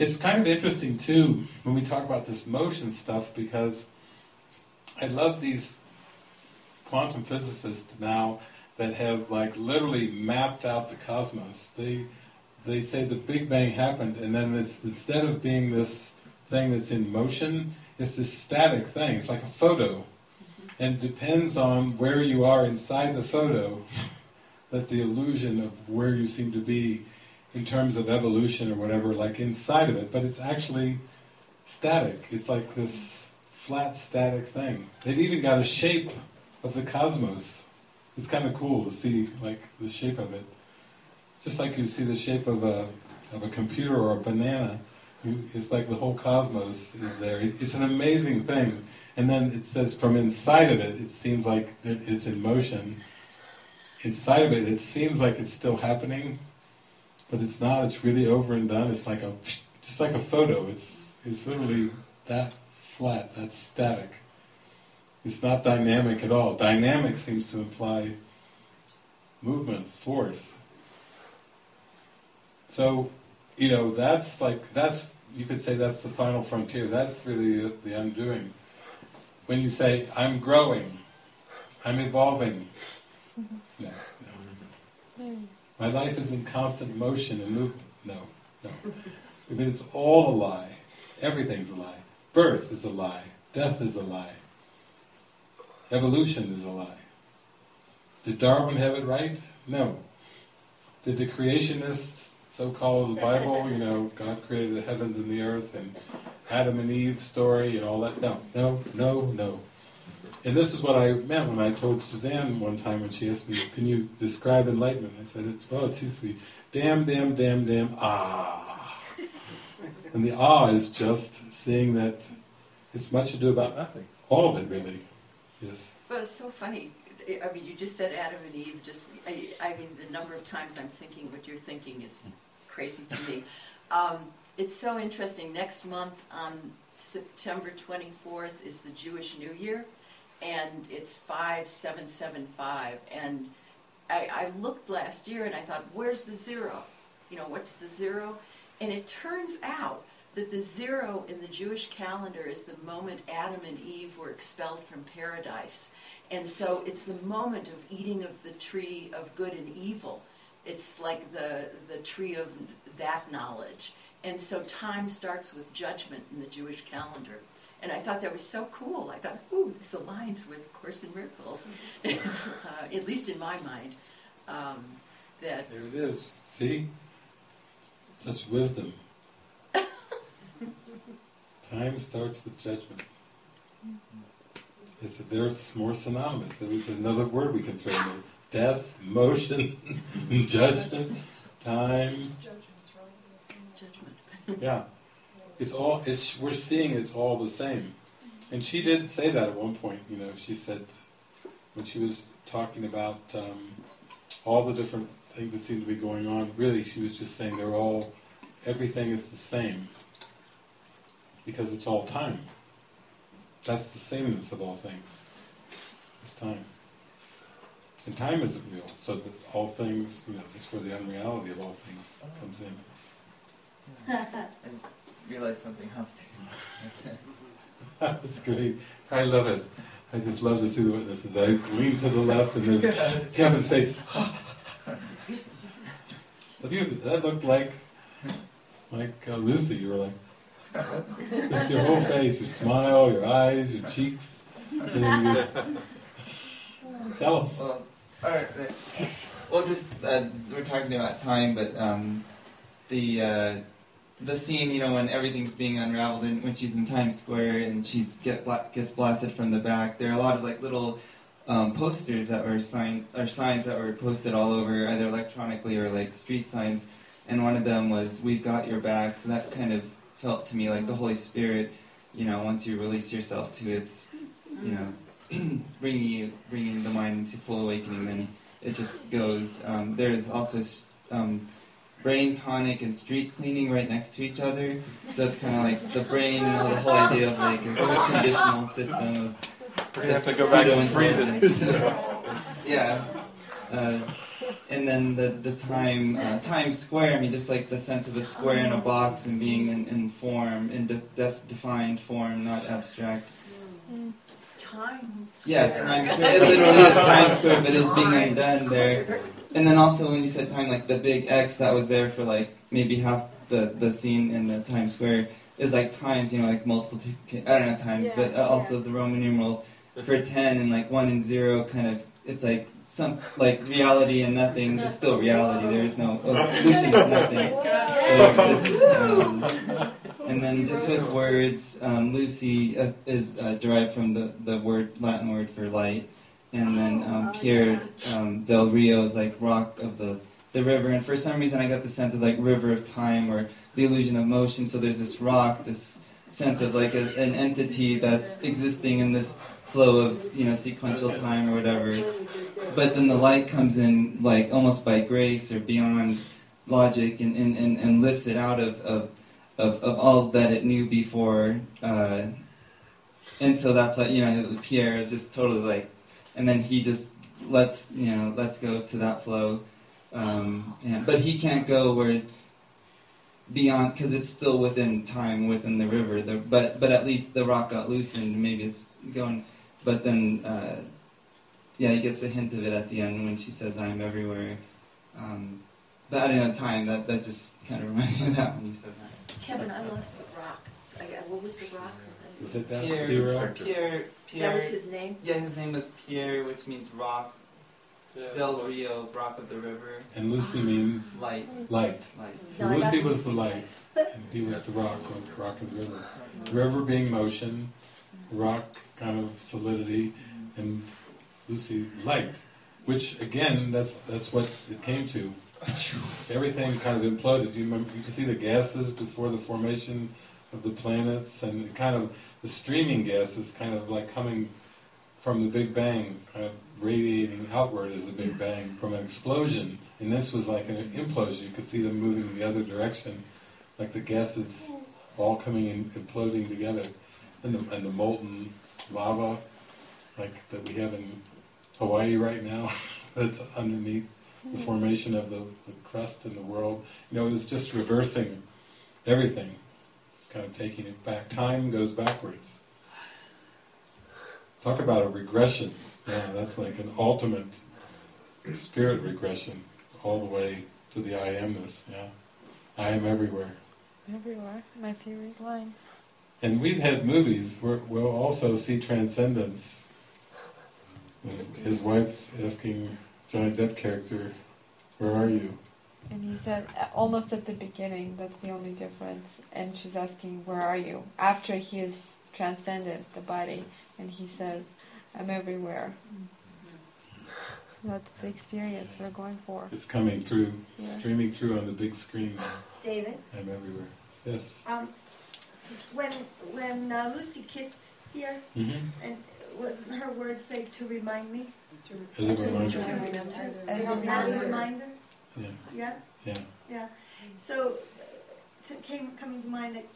It's kind of interesting too, when we talk about this motion stuff, because I love these quantum physicists now that have like literally mapped out the cosmos. They they say the Big Bang happened, and then it's, instead of being this thing that's in motion, it's this static thing. It's like a photo, and it depends on where you are inside the photo that the illusion of where you seem to be in terms of evolution or whatever, like inside of it, but it's actually static. It's like this flat, static thing. They've even got a shape of the cosmos. It's kind of cool to see like the shape of it. Just like you see the shape of a, of a computer or a banana. It's like the whole cosmos is there. It's an amazing thing. And then it says from inside of it, it seems like it's in motion. Inside of it, it seems like it's still happening, but it's not. It's really over and done. It's like a, just like a photo. It's, it's literally that flat, that static. It's not dynamic at all. Dynamic seems to imply movement, force. So, you know, that's like, that's, you could say that's the final frontier. That's really the undoing. When you say, I'm growing, I'm evolving. Mm-hmm. No, no. Mm. My life is in constant motion and movement. No, no. I mean, it's all a lie. Everything's a lie. Birth is a lie. Death is a lie. Evolution is a lie. Did Darwin have it right? No. Did the creationists, so-called the Bible, you know, God created the heavens and the earth, and Adam and Eve story and all that? No, no, no, no. And this is what I meant when I told Suzanne one time when she asked me, can you describe enlightenment? I said, it's, well, it seems to be damn, damn, damn, damn, ah. And the ah is just seeing that it's much ado about nothing. All of it, really. Yes. Well, it's so funny. I mean, you just said Adam and Eve. Just, I, I mean, the number of times I'm thinking what you're thinking is crazy to me. Um, it's so interesting. Next month, on September twenty-fourth, is the Jewish New Year. And it's five seven seven five, and I, I looked last year and I thought, where's the zero? You know, what's the zero? And it turns out that the zero in the Jewish calendar is the moment Adam and Eve were expelled from paradise. And so it's the moment of eating of the tree of good and evil. It's like the, the tree of that knowledge. And so time starts with judgment in the Jewish calendar. And I thought that was so cool. I thought, ooh, this aligns with A Course in Miracles. It's, uh, at least in my mind. Um, that there it is. See? Such wisdom. Time starts with judgment. It's, they're more synonymous. There's another word we can throw in. Death, motion, judgment, time. It's judgment, right? Judgment. Yeah. It's all, it's, we're seeing it's all the same. And she did say that at one point, you know, she said, when she was talking about um, all the different things that seemed to be going on, really she was just saying they're all, everything is the same. Because it's all time. That's the sameness of all things. It's time. And time isn't real, so that all things, you know, that's where the unreality of all things comes in. I just realized something else too. That's great. I love it. I just love to see the witnesses. I lean to the left and there's Kevin's face. That looked like, like uh, Lucy. You were like, it's your whole face, your smile, your eyes, your cheeks. Tell us. Well, all right. Well, just uh, we're talking about time, but um, the uh, the scene, you know, when everything's being unraveled, and when she's in Times Square and she's get bla gets blasted from the back. There are a lot of like little um, posters that were signed, or signs that were posted all over, either electronically or like street signs. And one of them was "We've got your back." So that kind of felt to me like the Holy Spirit, you know, once you release yourself to its, you know, bringing you, bringing the mind into full awakening, then it just goes. Um, there is also um, brain tonic and street cleaning right next to each other, so it's kind of like the brain, you know, the whole idea of like a conditional system. Of you have to go back and freeze it. Yeah. Uh, And then the the time uh, Times Square. I mean, just like the sense of a square in a box and being in, in form, in de def defined form, not abstract. Mm. Times Square. Yeah, Times Square. It literally is Times Square, but it's being undone square. There. And then also when you said time, like the big X that was there for like maybe half the the scene in the Times Square is like times, you know, like multiple. I don't know times, yeah, but also yeah. The Roman numeral for ten and like one and zero, kind of. It's like. some like reality and nothing is still reality. There is no illusion of nothing. Just, um, and then just with words, um, Lucy uh, is uh, derived from the the word Latin word for light, and then um, Pierre um, del Rio is like rock of the the river. And for some reason, I got the sense of like river of time or the illusion of motion. So there's this rock, this sense of like a, an entity that's existing in this flow of, you know, sequential time or whatever. But then the light comes in like almost by grace or beyond logic and, and, and, and lifts it out of, of of of all that it knew before. Uh, and so that's what, you know, Pierre is just totally like, and then he just lets, you know, lets go to that flow. Um, and, but he can't go where beyond, because it's still within time, within the river. The, but but at least the rock got loosened. Maybe it's going. But then, uh, yeah, he gets a hint of it at the end when she says, "I'm everywhere." Um, but I don't know, time. That that just kind of reminded me of that when you said that. Kevin, I lost the rock. I, what was the rock? Is it that Pierre? Pierre, Pierre, Pierre. That was his name. Yeah, his name was Pierre, which means rock. Del Rio, rock of the river. And Lucy means light. Light. light. So no, Lucy was the light, and he was the rock, the rock of the river. River being motion, rock kind of solidity, and Lucy light. Which again, that's that's what it came to. Everything kind of imploded. You remember, you can see the gases before the formation of the planets, and kind of the streaming gases, kind of like coming from the Big Bang, kind of radiating outward as a Big Bang from an explosion, and this was like an implosion. You could see them moving in the other direction, like the gases all coming and imploding together, and the, and the molten lava, like that we have in Hawaii right now, that's underneath the formation of the, the crust in the world. You know, it was just reversing everything, kind of taking it back. Time goes backwards. Talk about a regression. Yeah, that's like an ultimate spirit regression, all the way to the I amness. Yeah, I am everywhere. Everywhere, my favorite line. And we've had movies where we'll also see transcendence. His wife's asking Johnny Depp character, "Where are you?" And he said, almost at the beginning, that's the only difference. And she's asking, "Where are you?" After he has transcended the body, and he says, "I'm everywhere." Mm-hmm. That's the experience we're going for. It's coming through, yeah. Streaming through on the big screen. David? I'm everywhere. Yes? Um, when when uh, Lucy kissed here, mm-hmm. and wasn't her word say, "to remind me"? As a reminder. As a reminder? Yeah. Yeah? Yeah. Yeah. So it came coming to mind that,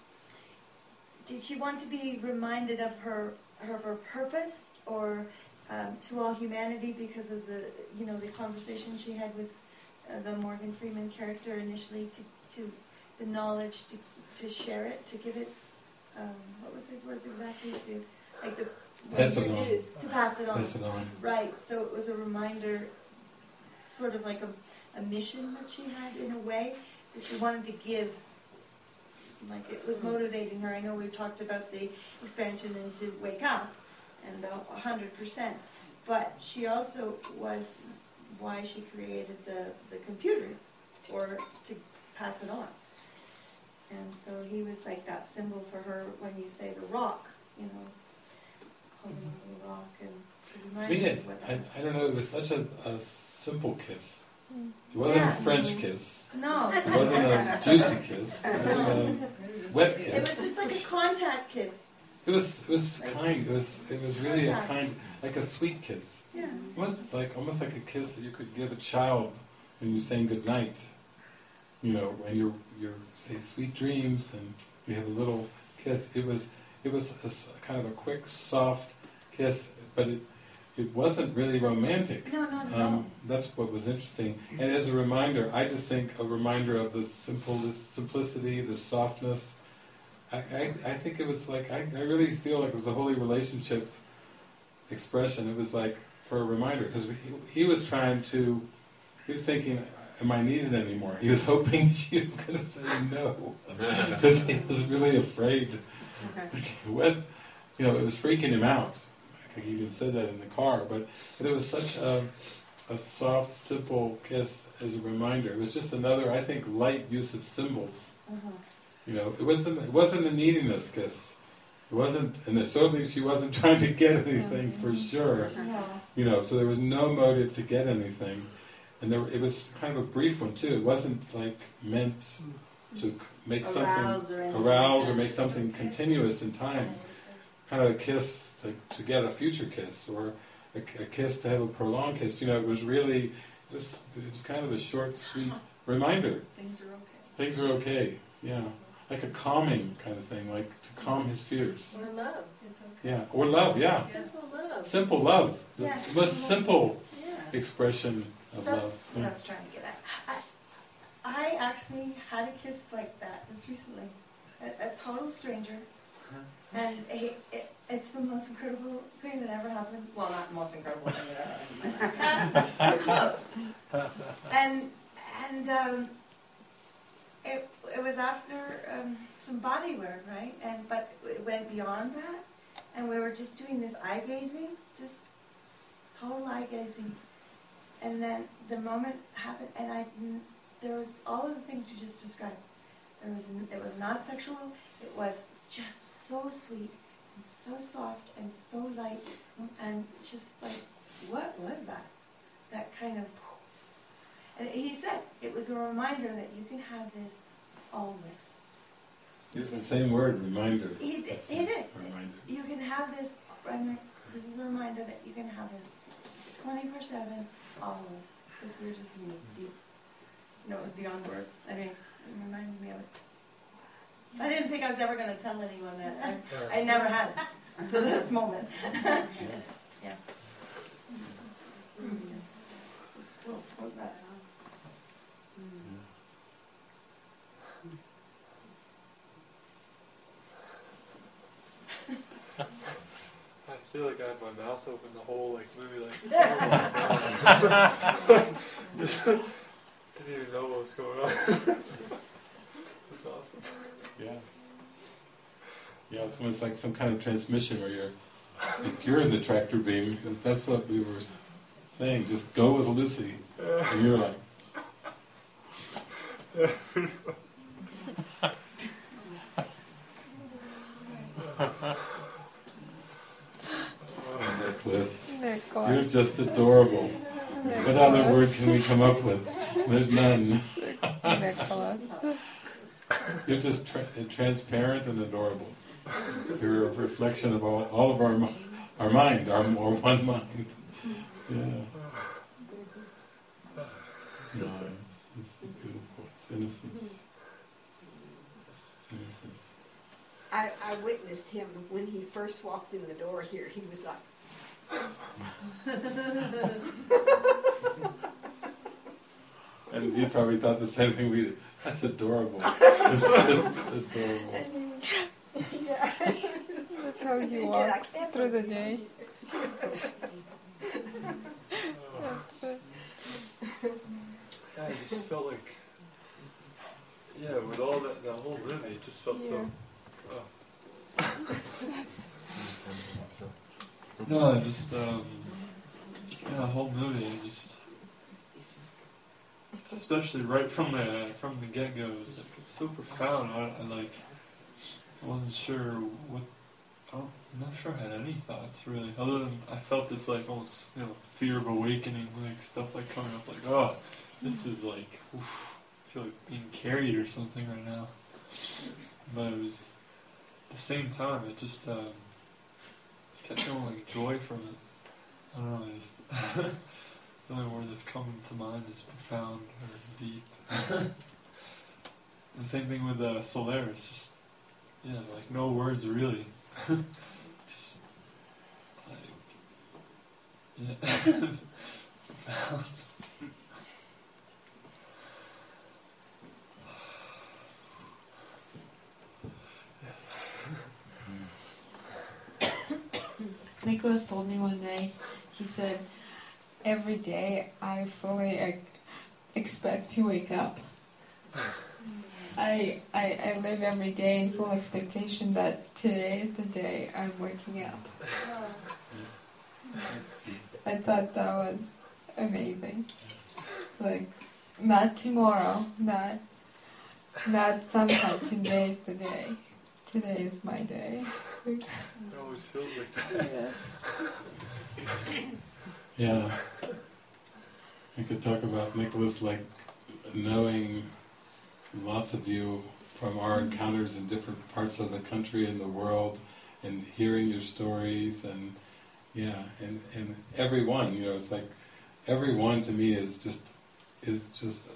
did she want to be reminded of her, her, her purpose? Or um, to all humanity, because of the, you know, the conversation she had with uh, the Morgan Freeman character initially, to, to the knowledge, to, to share it, to give it, um, what was his words exactly? To, like the, pass it on. To pass it on. Pass it on. Right, so it was a reminder, sort of like a, a mission that she had in a way, that she wanted to give. Like it was motivating her. I know we talked about the expansion into wake up, and a hundred percent. But she also was why she created the, the computer, or to pass it on. And so he was like that symbol for her when you say the rock, you know, holding the rock and reminding her what that. I, I don't know, it was such a, a simple kiss. It wasn't yeah. a French kiss. No. It wasn't a juicy kiss. It wasn't a wet kiss. It was just like a contact kiss. It was it was kind. It was it was really a kind, like a sweet kiss. Yeah. It was like almost like a kiss that you could give a child when you're saying good night. You know, when you're you're say sweet dreams and you have a little kiss. It was it was a, kind of a quick, soft kiss, but it it wasn't really romantic. No, no, no. Um, that's what was interesting. And as a reminder, I just think a reminder of the simple the simplicity, the softness. I, I think it was like, I, I really feel like it was a holy relationship expression. It was like, for a reminder, because he, he was trying to, he was thinking, am I needed anymore? He was hoping she was going to say no, because he was really afraid. Okay. What, you know, it was freaking him out. I think he even said that in the car, but, but it was such a, a a soft, simple kiss as a reminder. It was just another, I think, light use of symbols. Uh-huh. You know, it wasn't, it wasn't a neediness kiss. It wasn't, and certainly she wasn't trying to get anything for sure. Yeah. You know, so there was no motive to get anything. And there, it was kind of a brief one too. It wasn't like meant to make arouse something, or arouse or make something continuous in time. Kind of a kiss to, to get a future kiss, or a, a kiss to have a prolonged kiss. You know, it was really just, it was kind of a short, sweet reminder. Things are okay. Things are okay, yeah. Like a calming kind of thing, like to calm his fears. Or love, it's okay. Yeah, or love, yeah. Simple love. Simple love. The yeah. most simple yeah. expression of that's love. That's what yeah. I was trying to get at. I, I actually had a kiss like that just recently. A, a total stranger. Huh? And it, it, it's the most incredible thing that ever happened. Well, not the most incredible thing that ever happened. Close. And, and, um... It, it was after um, some body work, right? And but it went beyond that, and we were just doing this eye gazing, just total eye gazing. And then the moment happened, and I, there was all of the things you just described. There was, it was not sexual. It was just so sweet and so soft and so light, and just like, what was that? That kind of. And he said it was a reminder that you can have this always. It's the same word, reminder. He, he did. Reminder. You can have this, this is a reminder that you can have this twenty-four seven, always. Because we were just in this deep, you know, it was beyond words. I mean, it reminded me of it. I didn't think I was ever going to tell anyone that. I, I never had it until this moment. Yeah. Yeah. Mm-hmm. Well, what was that? I feel like I had my mouth open the whole like movie, like just didn't even know what was going on. It's awesome. Yeah. Yeah, it's almost like some kind of transmission where you're like you're in the tractor beam. That's what we were saying. Just go with Lucy, and you're like. Necklace. Necklace. You're just adorable. Necklace. What other word can we come up with? There's none. Necklace. You're just tra transparent and adorable. You're a reflection of all, all of our our mind, our more one mind. Yeah. No, it's, it's beautiful. It's innocence. It's innocence. I, I witnessed him when he first walked in the door here. He was like, and you probably thought the same thing we did. That's adorable. It's just adorable. Yeah. That's how he walks through the day. Yeah, I just felt like, yeah, with all that, that whole movie, it just felt yeah. so. Oh. No, just um, yeah, the whole movie, just especially right from the from the get go, it's like it's so profound. I, I like, I wasn't sure what. Oh, I'm not sure I had any thoughts really, other than I felt this like almost, you know, fear of awakening, like stuff like coming up, like oh, this is like, oof, I feel like being carried or something right now. But it was, at the same time, it just, um, I kept feeling like joy from it. I don't know, I just, the only word that's coming to mind is profound or deep. The same thing with uh, Solaris, just, yeah, like no words really. Just, like, yeah, profound. Nicholas told me one day, he said, every day I fully ex expect to wake up. I, I I live every day in full expectation that today is the day I'm waking up. I thought that was amazing. Like, not tomorrow, not not somehow. Today is the day. Today is my day. It always feels like that. Yeah. Yeah. I could talk about Nicholas, like knowing lots of you from our encounters in different parts of the country and the world, and hearing your stories, and yeah, and and everyone, you know, it's like everyone to me is just is just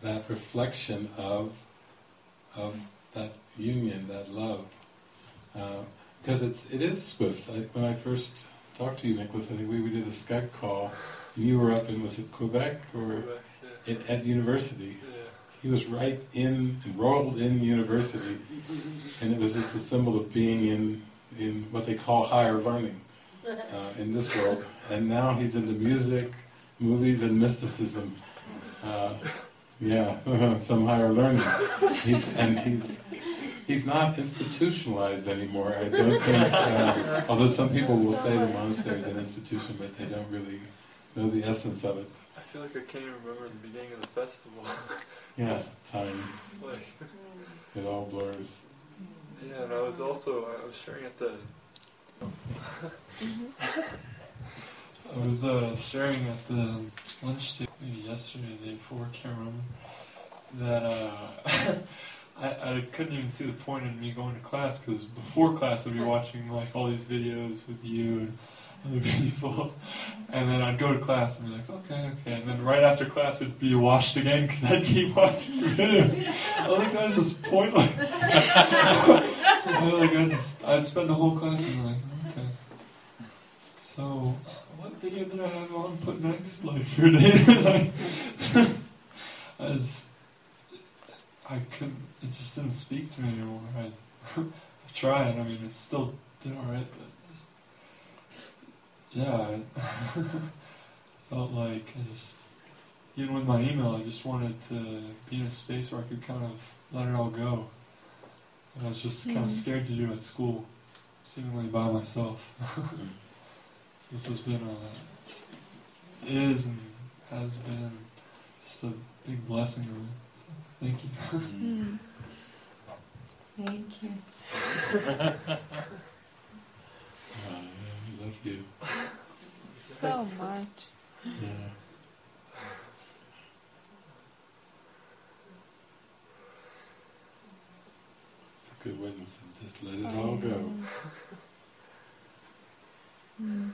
that reflection of of that union, that love, because uh, it's it is swift. I, when I first talked to you, Nicholas, I think we, we did a Skype call. And you were up in, was it Quebec or Quebec, yeah. in, at university? Yeah. He was right in, enrolled in university, and it was just a symbol of being in in what they call higher learning uh, in this world. And now he's into music, movies, and mysticism. Uh, yeah, some higher learning. He's, and he's he's not institutionalized anymore. I don't think. Uh, although some people will say the monastery is an institution, but they don't really know the essence of it. I feel like I can't even remember the beginning of the festival. Yeah, just time. Like, it all blurs. Yeah, and I was also, I was sharing at the... I was uh, sharing at the lunch table yesterday, the day before, I can't remember, that uh, I, I couldn't even see the point in me going to class, because before class I'd be watching like all these videos with you and other people, and then I'd go to class and be like, okay, okay, and then right after class it'd be washed again because I'd keep watching videos. I think that was just pointless. Like I'd just, I'd spend the whole class and be like, okay, so what video did I have on put next? Like for a day, like, I just, I couldn't. It just didn't speak to me anymore. I, I tried. I mean, it still did all right, but. Yeah, I felt like I just, even with my email, I just wanted to be in a space where I could kind of let it all go. And I was just mm. kind of scared to do it at school, seemingly by myself. So this has been a, is and has been just a big blessing to me. So thank you. mm. Thank you. Love you so much. Yeah. It's a good witness and just let it I all know. Go. Mm.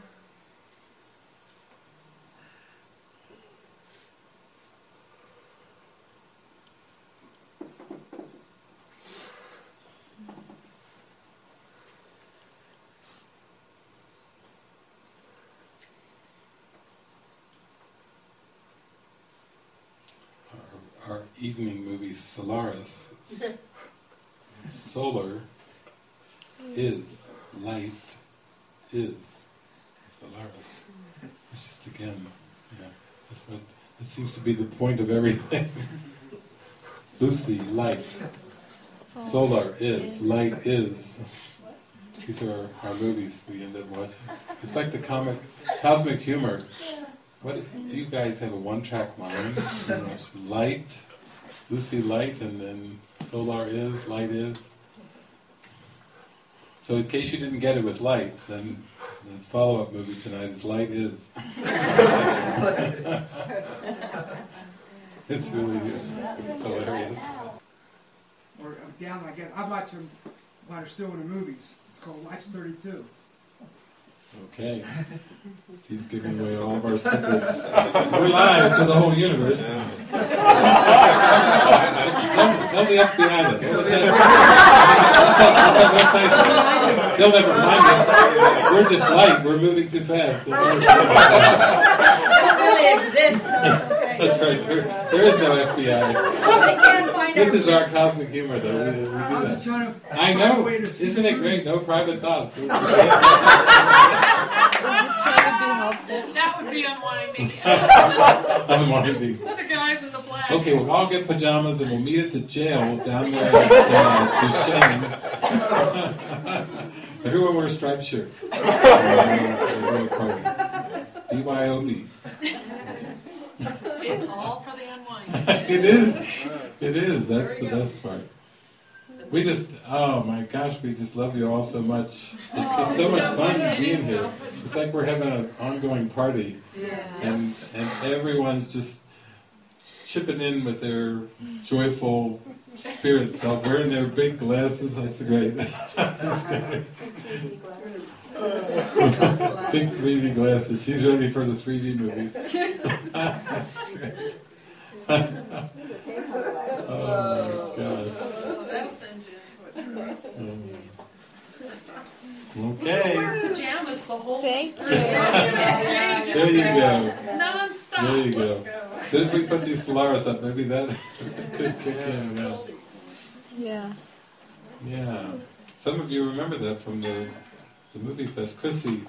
Evening movie Solaris, solar is light is Solaris. It's just again, yeah, that's what it seems to be the point of everything. Lucy, light. Solar is light is. These are our movies we end up watching. It's like the comic cosmic humor. What do you guys have a one-track mind? Light. Lucy light, and then solar is, light is. So in case you didn't get it with light, then the follow-up movie tonight is light is. It's really hilarious. Or down like that. I watch them while they're still in the movies. It's called Watch thirty-two. Okay. Steve's giving away all of our secrets. We're live to the whole universe. Tell the F B I that. They'll never find us. We're just light. We're moving too fast. It really exists. That's right. There, there is no F B I. This is our cosmic humor, though. We, we do that. I know. Isn't it great? No private thoughts. That would be unwinding. Unwinding. For the guys in the black. Okay, we'll all get pajamas and we'll meet at the jail down there in uh, Duchenne. Everyone wears striped shirts. uh, B Y O B. It's all for the unwind. It is. It is. That's the go. best part. We just, oh my gosh, we just love you all so much. It's just so much fun being here. It's like we're having an ongoing party. Yeah. And, and everyone's just chipping in with their joyful spirit self, wearing their big glasses. That's great. Just kidding. Big three D glasses. She's ready for the three D movies. That's great. Oh my gosh. Okay. Wear pajamas the whole Thank you. There you go. Non-stop. There you go. As soon as we put these Solaris up, maybe that could kick in. Uh, yeah. Yeah. Some of you remember that from the the movie fest. Chrissy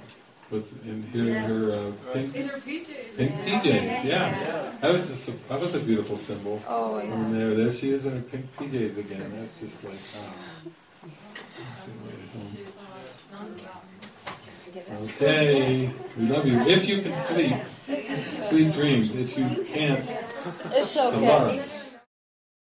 was in here in her uh, pink, in her P Js. Pink yeah. P Js, yeah. yeah. That was just a, that was a beautiful symbol. Oh yeah. And there, there she is in her pink P Js again. That's just like. Oh. Okay, we love you. If you can sleep, sweet dreams. If you can't, it's okay. Solaris.